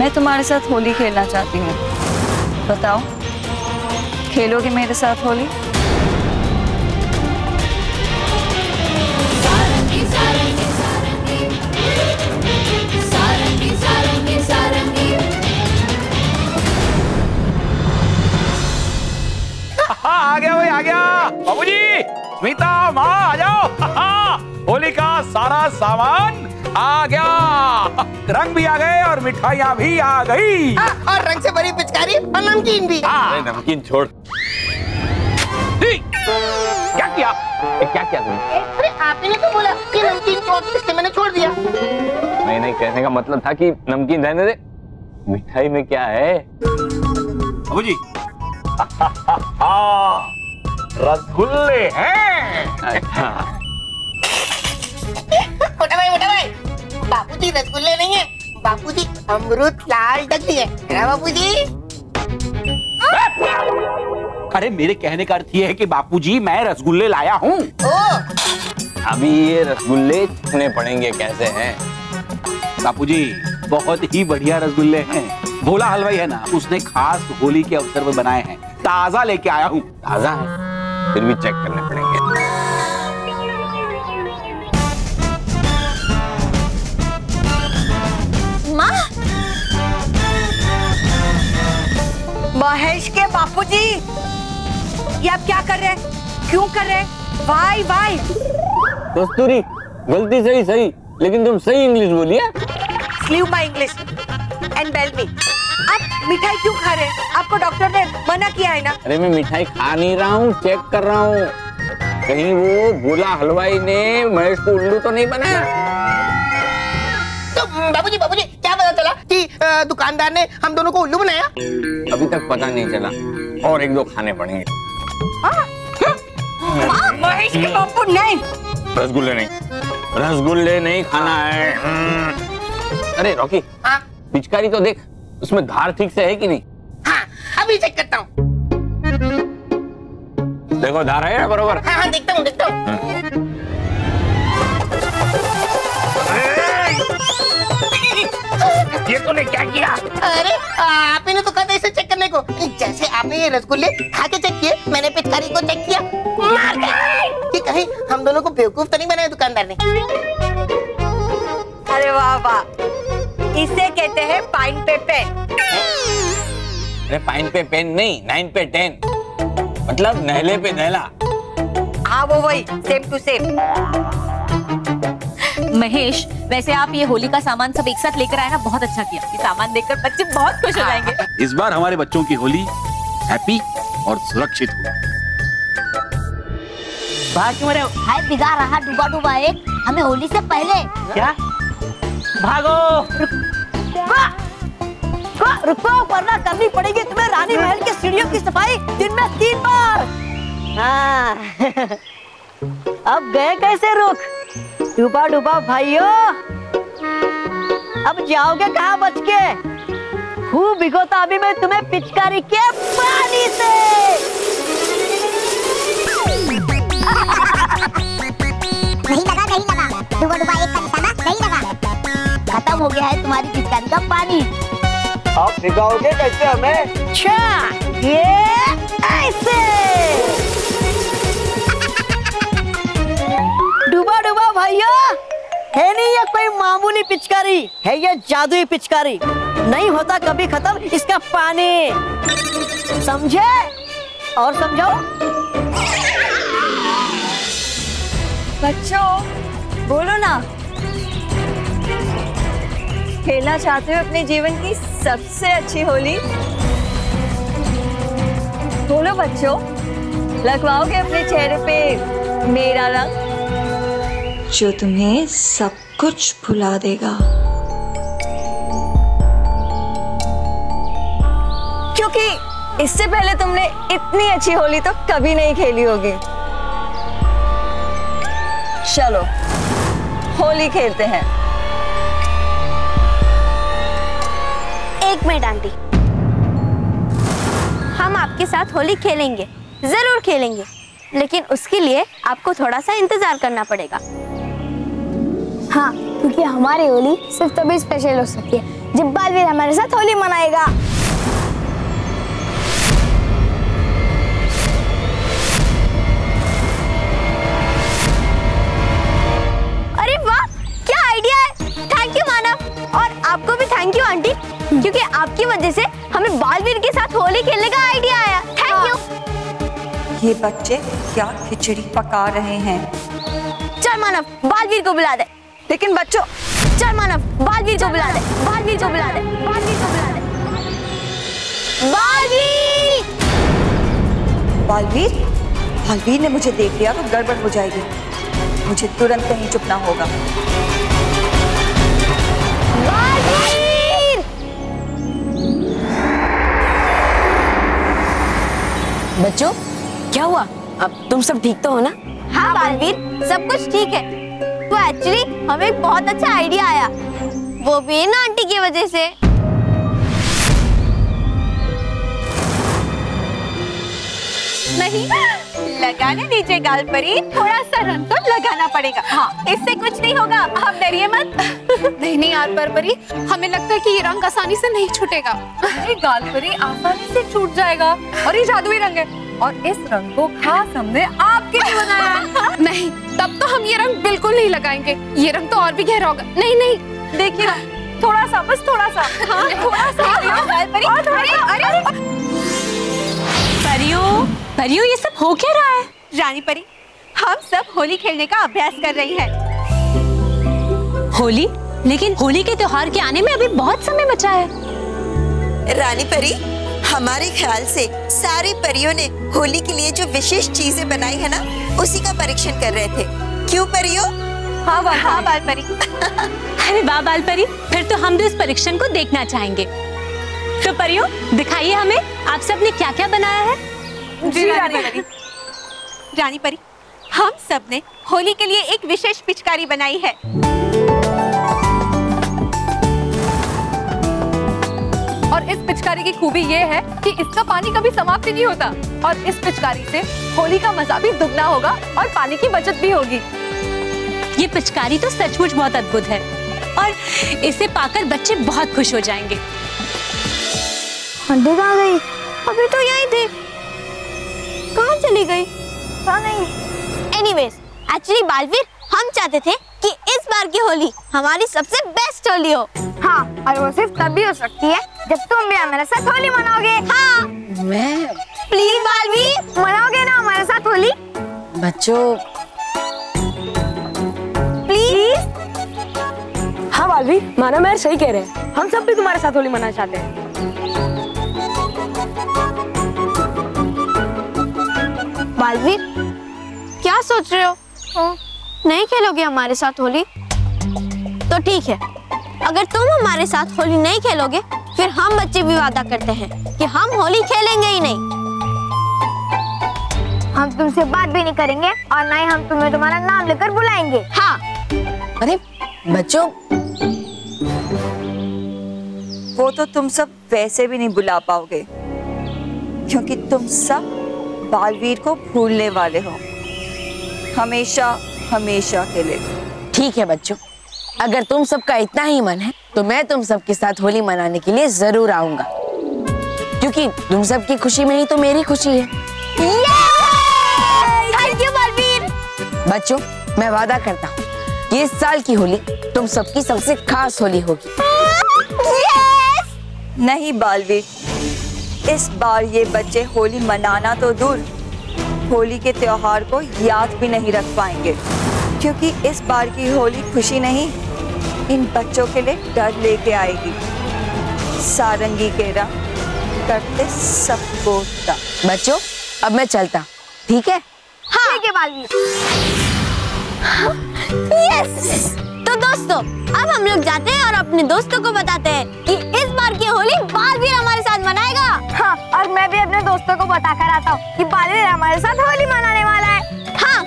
मैं तुम्हारे साथ होली खेलना चाहती हूँ। बताओ खेलोगे मेरे साथ होली? आ गया भाई आ गया। बाबूजी स्मिता माँ आ जाओ। होली का सारा सामान आ गया, रंग भी आ गए और मिठाइयाँ भी आ गई। आ, और रंग से भरी पिचकारी और नमकीन भी। नमकीन छोड़, क्या किया? ए, क्या किया तुमने? अरे आपने तो बोला कि नमकीन छोड़, इसलिए मैंने छोड़ दिया। नहीं नहीं, कहने का मतलब था कि नमकीन रहने दे, मिठाई में क्या है। बाबूजी रसगुल्ले हैं। अच्छा मोटा भाई मोटा भाई बापू जी रसगुल्ले नहीं है, बापू जी अमृत लाल डगली है ना बापू जी। अरे मेरे कहने का अर्थ ये है कि बापूजी मैं रसगुल्ले लाया हूँ। अभी ये रसगुल्ले छूने पड़ेंगे कैसे हैं? बापूजी बहुत ही बढ़िया रसगुल्ले हैं, भोला हलवाई है ना उसने खास होली के अवसर पर बनाए हैं, ताजा लेके आया हूँ। ताजा है फिर भी चेक करने पड़ेंगे। महेश के बापूजी ये आप क्या कर रहे हैं, क्यों कर रहे हैं? वाई वाई कस्तूरी गलती से ही सही, लेकिन तुम सही इंग्लिश बोलिए। Sleeve my English and bell me. आप मिठाई क्यों खा रहे हैं? आपको डॉक्टर ने मना किया है ना। अरे मैं मिठाई खा नहीं रहा हूँ, चेक कर रहा हूँ कहीं वो भोला हलवाई ने महेश को उल्लू तो नहीं बनाया। तो बाबूजी बाबूजी क्या पता चला कि दुकानदार ने हम दोनों को उल्लू बनाया? अभी तक पता नहीं चला, और एक दो खाने पड़ेंगे। महेश के बापू नहीं, रसगुल्ले नहीं, रसगुल्ले नहीं खाना है। अरे रॉकी पिचकारी तो देख, उसमें धार ठीक से है कि नहीं। हाँ, अभी चेक करता हूँ। देखो धार है ना बरोबर। हाँ, हाँ, देखता हूँ देखता हूँ। ये तूने क्या किया? अरे आप ही ने तो कहा था इसे चेक करने को। जैसे आपने ये रसगुल्ले खा के चेक किए, मैंने पिचकारी को चेक किया। मार कि कहीं हम दोनों को बेवकूफ तो नहीं बनाया दुकानदार ने। अरे वाह वाह, इसे कहते हैं पाइन पे पेन। अरे पाइन पे पेन नहीं, नाइन पे टेन, मतलब नहले पे नहला। हाँ वो वही, सेम टू सेम। महेश वैसे आप ये होली का सामान सब एक साथ लेकर आए ना, बहुत अच्छा किया। ये सामान देखकर बच्चे बहुत खुश हो जाएंगे। इस बार हमारे बच्चों की होली हैप्पी और सुरक्षित हो। भाई बिगाड़ रहा डूबा डूबा एक, हमें होली से पहले क्या भागो। रुको रुको वरना करनी पड़ेगी तुम्हें रानी महल के सीढ़ियों की सफाई दिन में तीन बार। हाँ अब गए कैसे रुक डूबा डूबा भाइयों, अब जाओगे कहाँ बच के? खूब भिगोता अभी मैं तुम्हें पिचकारी के पानी से। नहीं लगा नहीं लगा, डूबा डूबा एक का निशाना नहीं लगा। खत्म हो गया है तुम्हारी पिचकारी का पानी, अब भिगाओगे कैसे हमें? अच्छा ये ऐसे डूबा डूबा भैया है नहीं, ये कोई मामूली पिचकारी है, ये जादुई पिचकारी। नहीं होता कभी खत्म इसका पानी, समझे? और समझाओ बच्चों, बोलो ना खेलना चाहते हो अपने जीवन की सबसे अच्छी होली? बोलो बच्चों, लगवाओगे अपने चेहरे पे मेरा रंग जो तुम्हें सब कुछ भुला देगा? क्योंकि इससे पहले तुमने इतनी अच्छी होली तो कभी नहीं खेली होगी। चलो होली खेलते हैं। एक मिनट आंटी, हम आपके साथ होली खेलेंगे, जरूर खेलेंगे, लेकिन उसके लिए आपको थोड़ा सा इंतजार करना पड़ेगा। हाँ, क्योंकि हमारी होली सिर्फ तभी स्पेशल हो सकती है जब बालवीर हमारे साथ होली मनाएगा। अरे वाह, क्या आइडिया है! थैंक यू मानव, और आपको भी थैंक यू आंटी, क्योंकि आपकी वजह से हमें बालवीर के साथ होली खेलने का आइडिया आया। Thank you. ये बच्चे क्या खिचड़ी पका रहे हैं। चल मानव बालवीर को बुला दे। लेकिन बच्चों चल मानव बालवीर को बुला दे, बालवीर को बुला दे, बालवीर को बुला दे। बालवीर बालवीर बालवीर ने मुझे देख लिया तो गड़बड़ हो जाएगी, मुझे तुरंत कहीं छुपना होगा। बालवीर बच्चों क्या हुआ? अब तुम सब ठीक तो हो ना? हाँ बालवीर, सब कुछ ठीक है। तो एक्चुअली हमें एक बहुत अच्छा आइडिया आया, वो भी है ना आंटी की वजह से। नहीं, लगाने दीजिए गाल परी, थोड़ा सा रंग तो लगाना पड़ेगा। हाँ, इससे कुछ नहीं होगा, आप डरिए मत। नहीं नहीं यार पर परी, हमें लगता है कि ये रंग आसानी से नहीं छूटेगा। अरे गाल परी, आसानी से छूट जाएगा, और ये जादुई रंग है, और इस रंग को खास हमने आपके लिए बनाया। नहीं, तब तो हम ये रंग बिल्कुल नहीं लगाएंगे, ये रंग तो और भी गहरा होगा। नहीं नहीं, देखिए थोड़ा सा, बस थोड़ा सा, थोड़ा सा। परियो, परियो ये सब हो क्या रहा है? रानी परी, हम सब होली खेलने का अभ्यास कर रही हैं। होली? लेकिन होली के त्योहार के आने में अभी बहुत समय बचा है। रानी परी, हमारे ख्याल से सारे परियों ने होली के लिए जो विशेष चीजें बनाई है ना, उसी का परीक्षण कर रहे थे। क्यों परियो? हाँ बाल, हाँ बाल परी। अरे वाह बाल परी, फिर तो हम भी इस परीक्षण को देखना चाहेंगे। तो परियो, दिखाइए हमें आप सबने क्या क्या बनाया है। जी रानी परी, रानी परी, हम सब ने होली के लिए एक विशेष पिचकारी बनाई है। और इस पिचकारी की खूबी ये है कि इसका पानी कभी समाप्त नहीं होता, और इस पिचकारी से होली का मजा भी दुगना होगा और पानी की बचत भी होगी। ये पिचकारी तो सचमुच बहुत अद्भुत है, और इसे पाकर बच्चे बहुत खुश हो जाएंगे। अंडे कहाँ गई? अभी तो यहीं थी, कहाँ चली गई? कहाँ नहीं? Anyways, actually बालवीर, हम चाहते थे कि इस बार की होली हमारी सबसे बेस्ट होली हो। हाँ, और वो सिर्फ तभी हो सकती है जब तुम भी हमारे साथ होली मनाओगे। हाँ। मैं? Please बालवीर, मनाओगे ना हमारे साथ होली? बच्चों। Please। हाँ बालवीर, माना मेहर सही कह रहे हैं, हम सब भी तुम्हारे साथ होली मनाना चाहते हैं। बालवीर, क्या सोच रहे हो? हाँ। नहीं खेलोगे हमारे साथ होली? तो ठीक है, अगर तुम हमारे साथ होली नहीं खेलोगे, फिर हम बच्चे भी वादा करते हैं कि हम होली खेलेंगे ही नहीं। हम तुमसे बात भी नहीं करेंगे, और ना ही हम तुम्हें तुम्हारा नाम लेकर बुलाएंगे। हाँ। अरे बच्चों, वो तो तुम सब वैसे भी नहीं बुला पाओगे, क्योंकि तुम सब बालवीर को भूलने वाले हो, हमेशा हमेशा के लिए। ठीक है बच्चों, अगर तुम सबका इतना ही मन है तो मैं तुम सबके साथ होली मनाने के लिए जरूर आऊंगा, क्योंकि तुम सबकी खुशी में ही तो मेरी खुशी है। Thank you Baalveer. बच्चों, मैं वादा करता हूँ कि इस साल की होली तुम सबकी सबसे खास होली होगी। नहीं बालवीर, इस बार ये बच्चे होली मनाना तो दूर, होली के त्योहार को याद भी नहीं रख पाएंगे, क्योंकि इस बार की होली खुशी नहीं, इन बच्चों के लिए डर लेके आएगी। सारंगी के रंग करते सबको ता। बच्चों, अब मैं चलता, ठीक है? हाँ। ठीक है बालवीर। यस। तो दोस्तों, अब हम लोग जाते हैं और अपने दोस्तों को बताते हैं कि इस बार की होली बालवीर हमारे साथ मनाएगा। हाँ, और मैं भी अपने दोस्तों को बताकर आता हूँ कि बालवीर हमारे साथ होली मनाने वाला है। हाँ।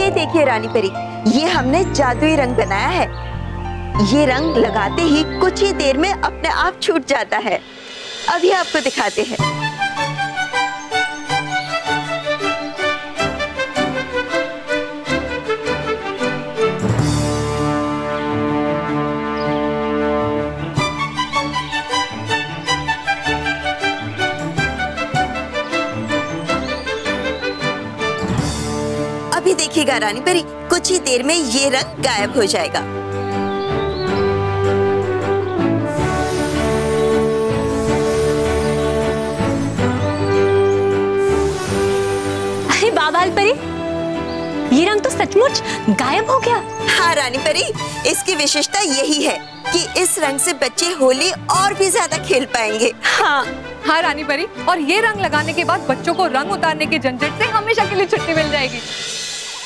ये देखिए रानी परी, ये हमने जादुई रंग बनाया है। ये रंग लगाते ही कुछ ही देर में अपने आप छूट जाता है। अभी आपको दिखाते हैं। अभी देखिएगा रानी परी, कुछ ही देर में ये रंग गायब हो जाएगा। बाल परी, ये रंग तो सचमुच गायब हो गया। हाँ रानी परी, इसकी विशेषता यही है कि इस रंग से बच्चे होली और भी ज्यादा खेल पाएंगे। हाँ हाँ रानी परी, और ये रंग लगाने के बाद बच्चों को रंग उतारने के झंझट से हमेशा के लिए छुट्टी मिल जाएगी।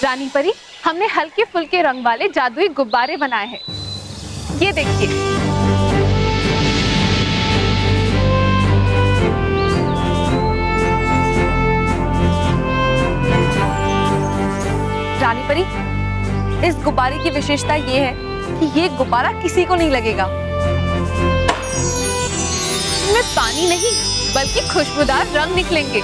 रानी परी, हमने हल्के फुल्के रंग वाले जादुई गुब्बारे बनाए हैं, ये देखिए। रानी परी, इस गुब्बारे की विशेषता ये है कि ये गुब्बारा किसी को नहीं लगेगा। इसमें पानी नहीं बल्कि खुशबूदार रंग निकलेंगे।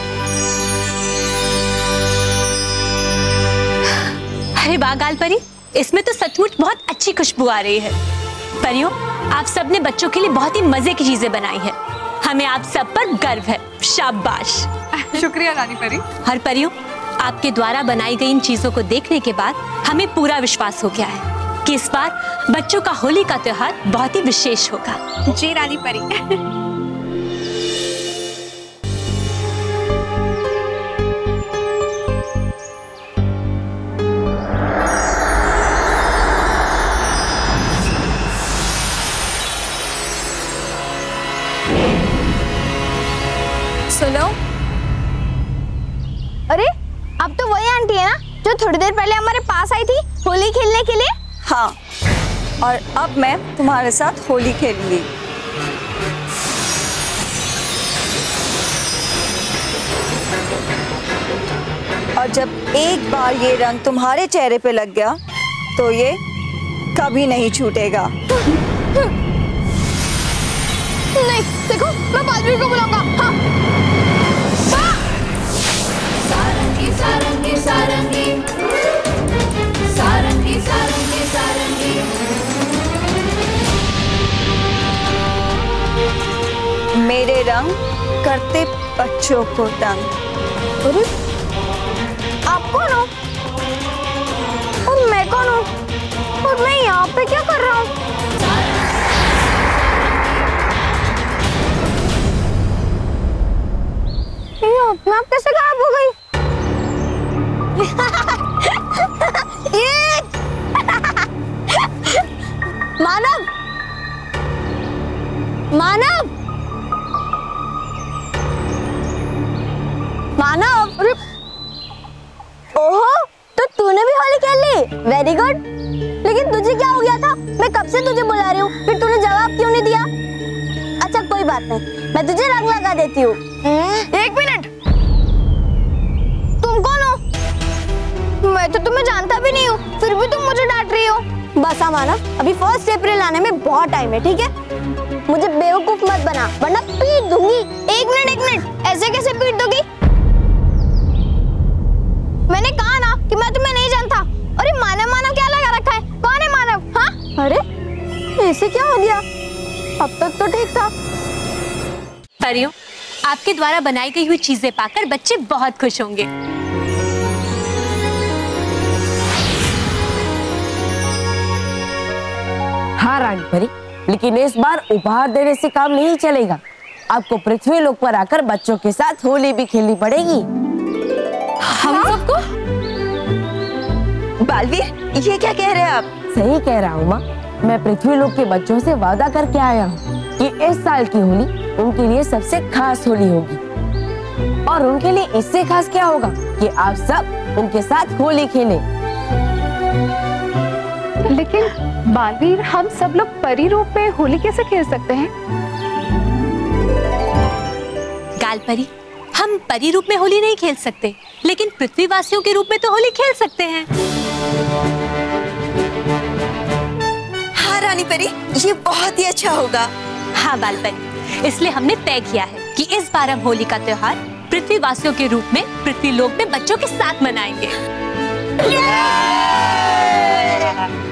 अरे वाह बाल परी, इसमें तो सचमुच बहुत अच्छी खुशबू आ रही है। परियों, आप सब ने बच्चों के लिए बहुत ही मजे की चीजें बनाई है। हमें आप सब पर गर्व है। शाबाश। शुक्रिया रानी परी। हर परियों, आपके द्वारा बनाई गई इन चीजों को देखने के बाद हमें पूरा विश्वास हो गया है कि इस बार बच्चों का होली का त्योहार बहुत ही विशेष होगा। जी रानी परी। सुनो, अरे अब तो वही आंटी है ना जो थोड़ी देर पहले हमारे पास आई थी होली खेलने के लिए। हाँ, और अब मैं तुम्हारे साथ होली खेलूंगी। और जब एक बार ये रंग तुम्हारे चेहरे पे लग गया तो ये कभी नहीं छूटेगा। नहीं, देखो मैं बालवीर को बुलाऊंगा। हाँ। सारंगी सारंगी सारंगी सारंगी सारंगी मेरे रंग करते बच्चों को तंग। अरे आप कौन हो और मैं कौन हूँ और मैं यहाँ पे क्या कर रहा हूँ? ये अपने आप कैसे गायब हो गई? मानव, मानव, मानव, ओहो, तो तूने भी होली खेल ली, वेरी गुड। लेकिन तुझे क्या हो गया था? मैं कब से तुझे बुला रही हूँ, फिर तूने जवाब क्यों नहीं दिया? अच्छा कोई बात नहीं, मैं तुझे रंग लगा देती हूँ। एक मिनट, तुम कौन हो? मैं तो तुम्हें जानता भी नहीं हूँ, फिर भी तुम मुझे डांट रही हो। बस मानव, अभी फर्स्ट अप्रैल आने में बहुत टाइम है, ठीक है? मुझे बेवकूफ मत बना वरना पीट दूंगी। एक मिनट एक मिनट, ऐसे कैसे पीट दोगी? मैंने कहा ना कि मैं तुम्हें नहीं जानता। अरे मानव मानव क्या लगा रखा है? कौन है मानव? हाँ, अरे ऐसे क्या हो गया? अब तक तो ठीक था। परियों, आपके द्वारा बनाई गई हुई चीजें पाकर बच्चे बहुत खुश होंगे। हाँ रानी परी, लेकिन इस बार उपहार देने से काम नहीं चलेगा। आपको पृथ्वी लोक पर आकर बच्चों के साथ होली भी खेलनी पड़ेगी। हम सबको? बालवीर, ये क्या कह रहे हैं आप? सही कह रहा हूँ माँ, मैं पृथ्वी लोक के बच्चों से वादा करके आया हूँ कि इस साल की होली उनके लिए सबसे खास होली होगी। और उनके लिए इससे खास क्या होगा कि आप सब उनके साथ होली खेलें। लेकिन बालवीर, हम सब लोग परी रूप में होली कैसे खेल सकते हैं? गाल परी, हम परी रूप में होली नहीं खेल सकते, लेकिन पृथ्वीवासियों के रूप में तो होली खेल सकते हैं। हाँ रानी परी, ये बहुत ही अच्छा होगा। हाँ बाल परी, इसलिए हमने तय किया है कि इस बार हम होली का त्योहार पृथ्वीवासियों के रूप में पृथ्वीलोक में बच्चों के साथ मनाएंगे।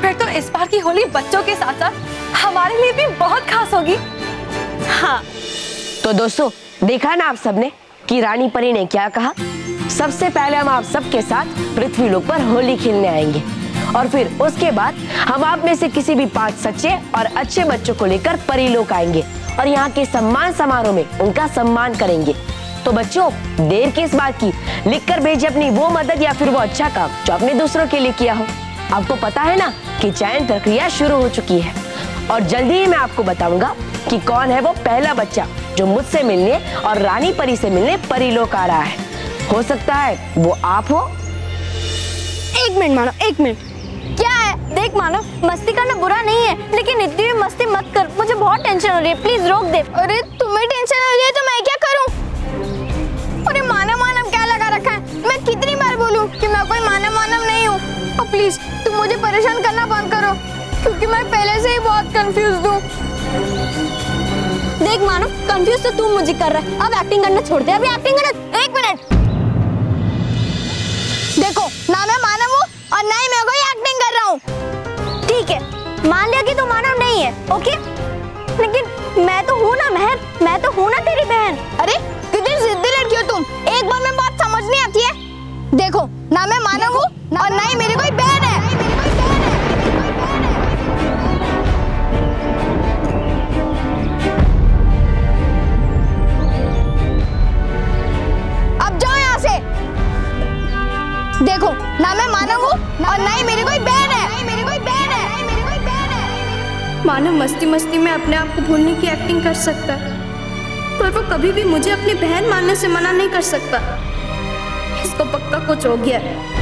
फिर तो इस बार की होली बच्चों के साथ साथ हमारे लिए भी बहुत खास होगी। हाँ। तो दोस्तों, देखा ना आप सबने कि रानी परी ने क्या कहा। सबसे पहले हम आप सबके साथ पृथ्वी लोक पर होली खेलने आएंगे और फिर उसके बाद हम आप में से किसी भी पांच सच्चे और अच्छे बच्चों को लेकर परी लोक आएंगे और यहाँ के सम्मान समारोह में उनका सम्मान करेंगे। तो बच्चों, देर किस बात की, लिखकर भेजे अपनी वो मदद या फिर वो अच्छा काम जो आपने दूसरों के लिए किया हो। आपको पता है ना कि चयन प्रक्रिया शुरू हो चुकी है और जल्दी ही मैं आपको बताऊंगा कि कौन है वो पहला बच्चा जो मुझसे मिलने और रानी परी से मिलने परीलोक आ रहा है। हो सकता है वो आप हो। एक एक मिनट मानव, एक मिनट। क्या है? देख मानव, मस्ती करना बुरा नहीं है, लेकिन इतनी भी मस्ती मत कर, मुझे बहुत टेंशन हो रही है, प्लीज रोक दे। अरे तुम्हें टेंशन हो रही है तो मैं क्या करूँ? अरे मानव मानव क्या लगा रखा है? मैं कितनी बार बोलूँ कि मैं कोई मानव मानव नहीं हूँ। और प्लीज तुम मुझे परेशान करना बंद करो, क्योंकि मैं पहले से ही बहुत कंफ्यूज हूँ। देख मानो, कंफ्यूज तो तू मुझे कर रहा है, अब एक्टिंग करना छोड़ दे, अभी एक्टिंग करना। एक मिनट, देखो ना मैं मानव हूँ और ना ही मैं कोई एक्टिंग कर रहा हूँ। ठीक है, मान लिया कि तू मानव नहीं है, ओके? लेकिन मैं तो हूँ ना महक, मैं तो हूँ ना तेरी बहन। अरे कितनी जिद्दी लड़की हो तुम, एक बार में बात समझ नहीं आती है। देखो ना मैं मानव हूँ और ना ही मेरी कोई बहन है। देखो ना मैं मानव हूँ और ना ही मेरी कोई बहन है, मेरी कोई बहन है, मेरी कोई बहन है। मानव मस्ती मस्ती में अपने आप को भूलने की एक्टिंग कर सकता है, पर वो कभी भी मुझे अपनी बहन मानने से मना नहीं कर सकता। इसको पक्का कुछ हो गया है।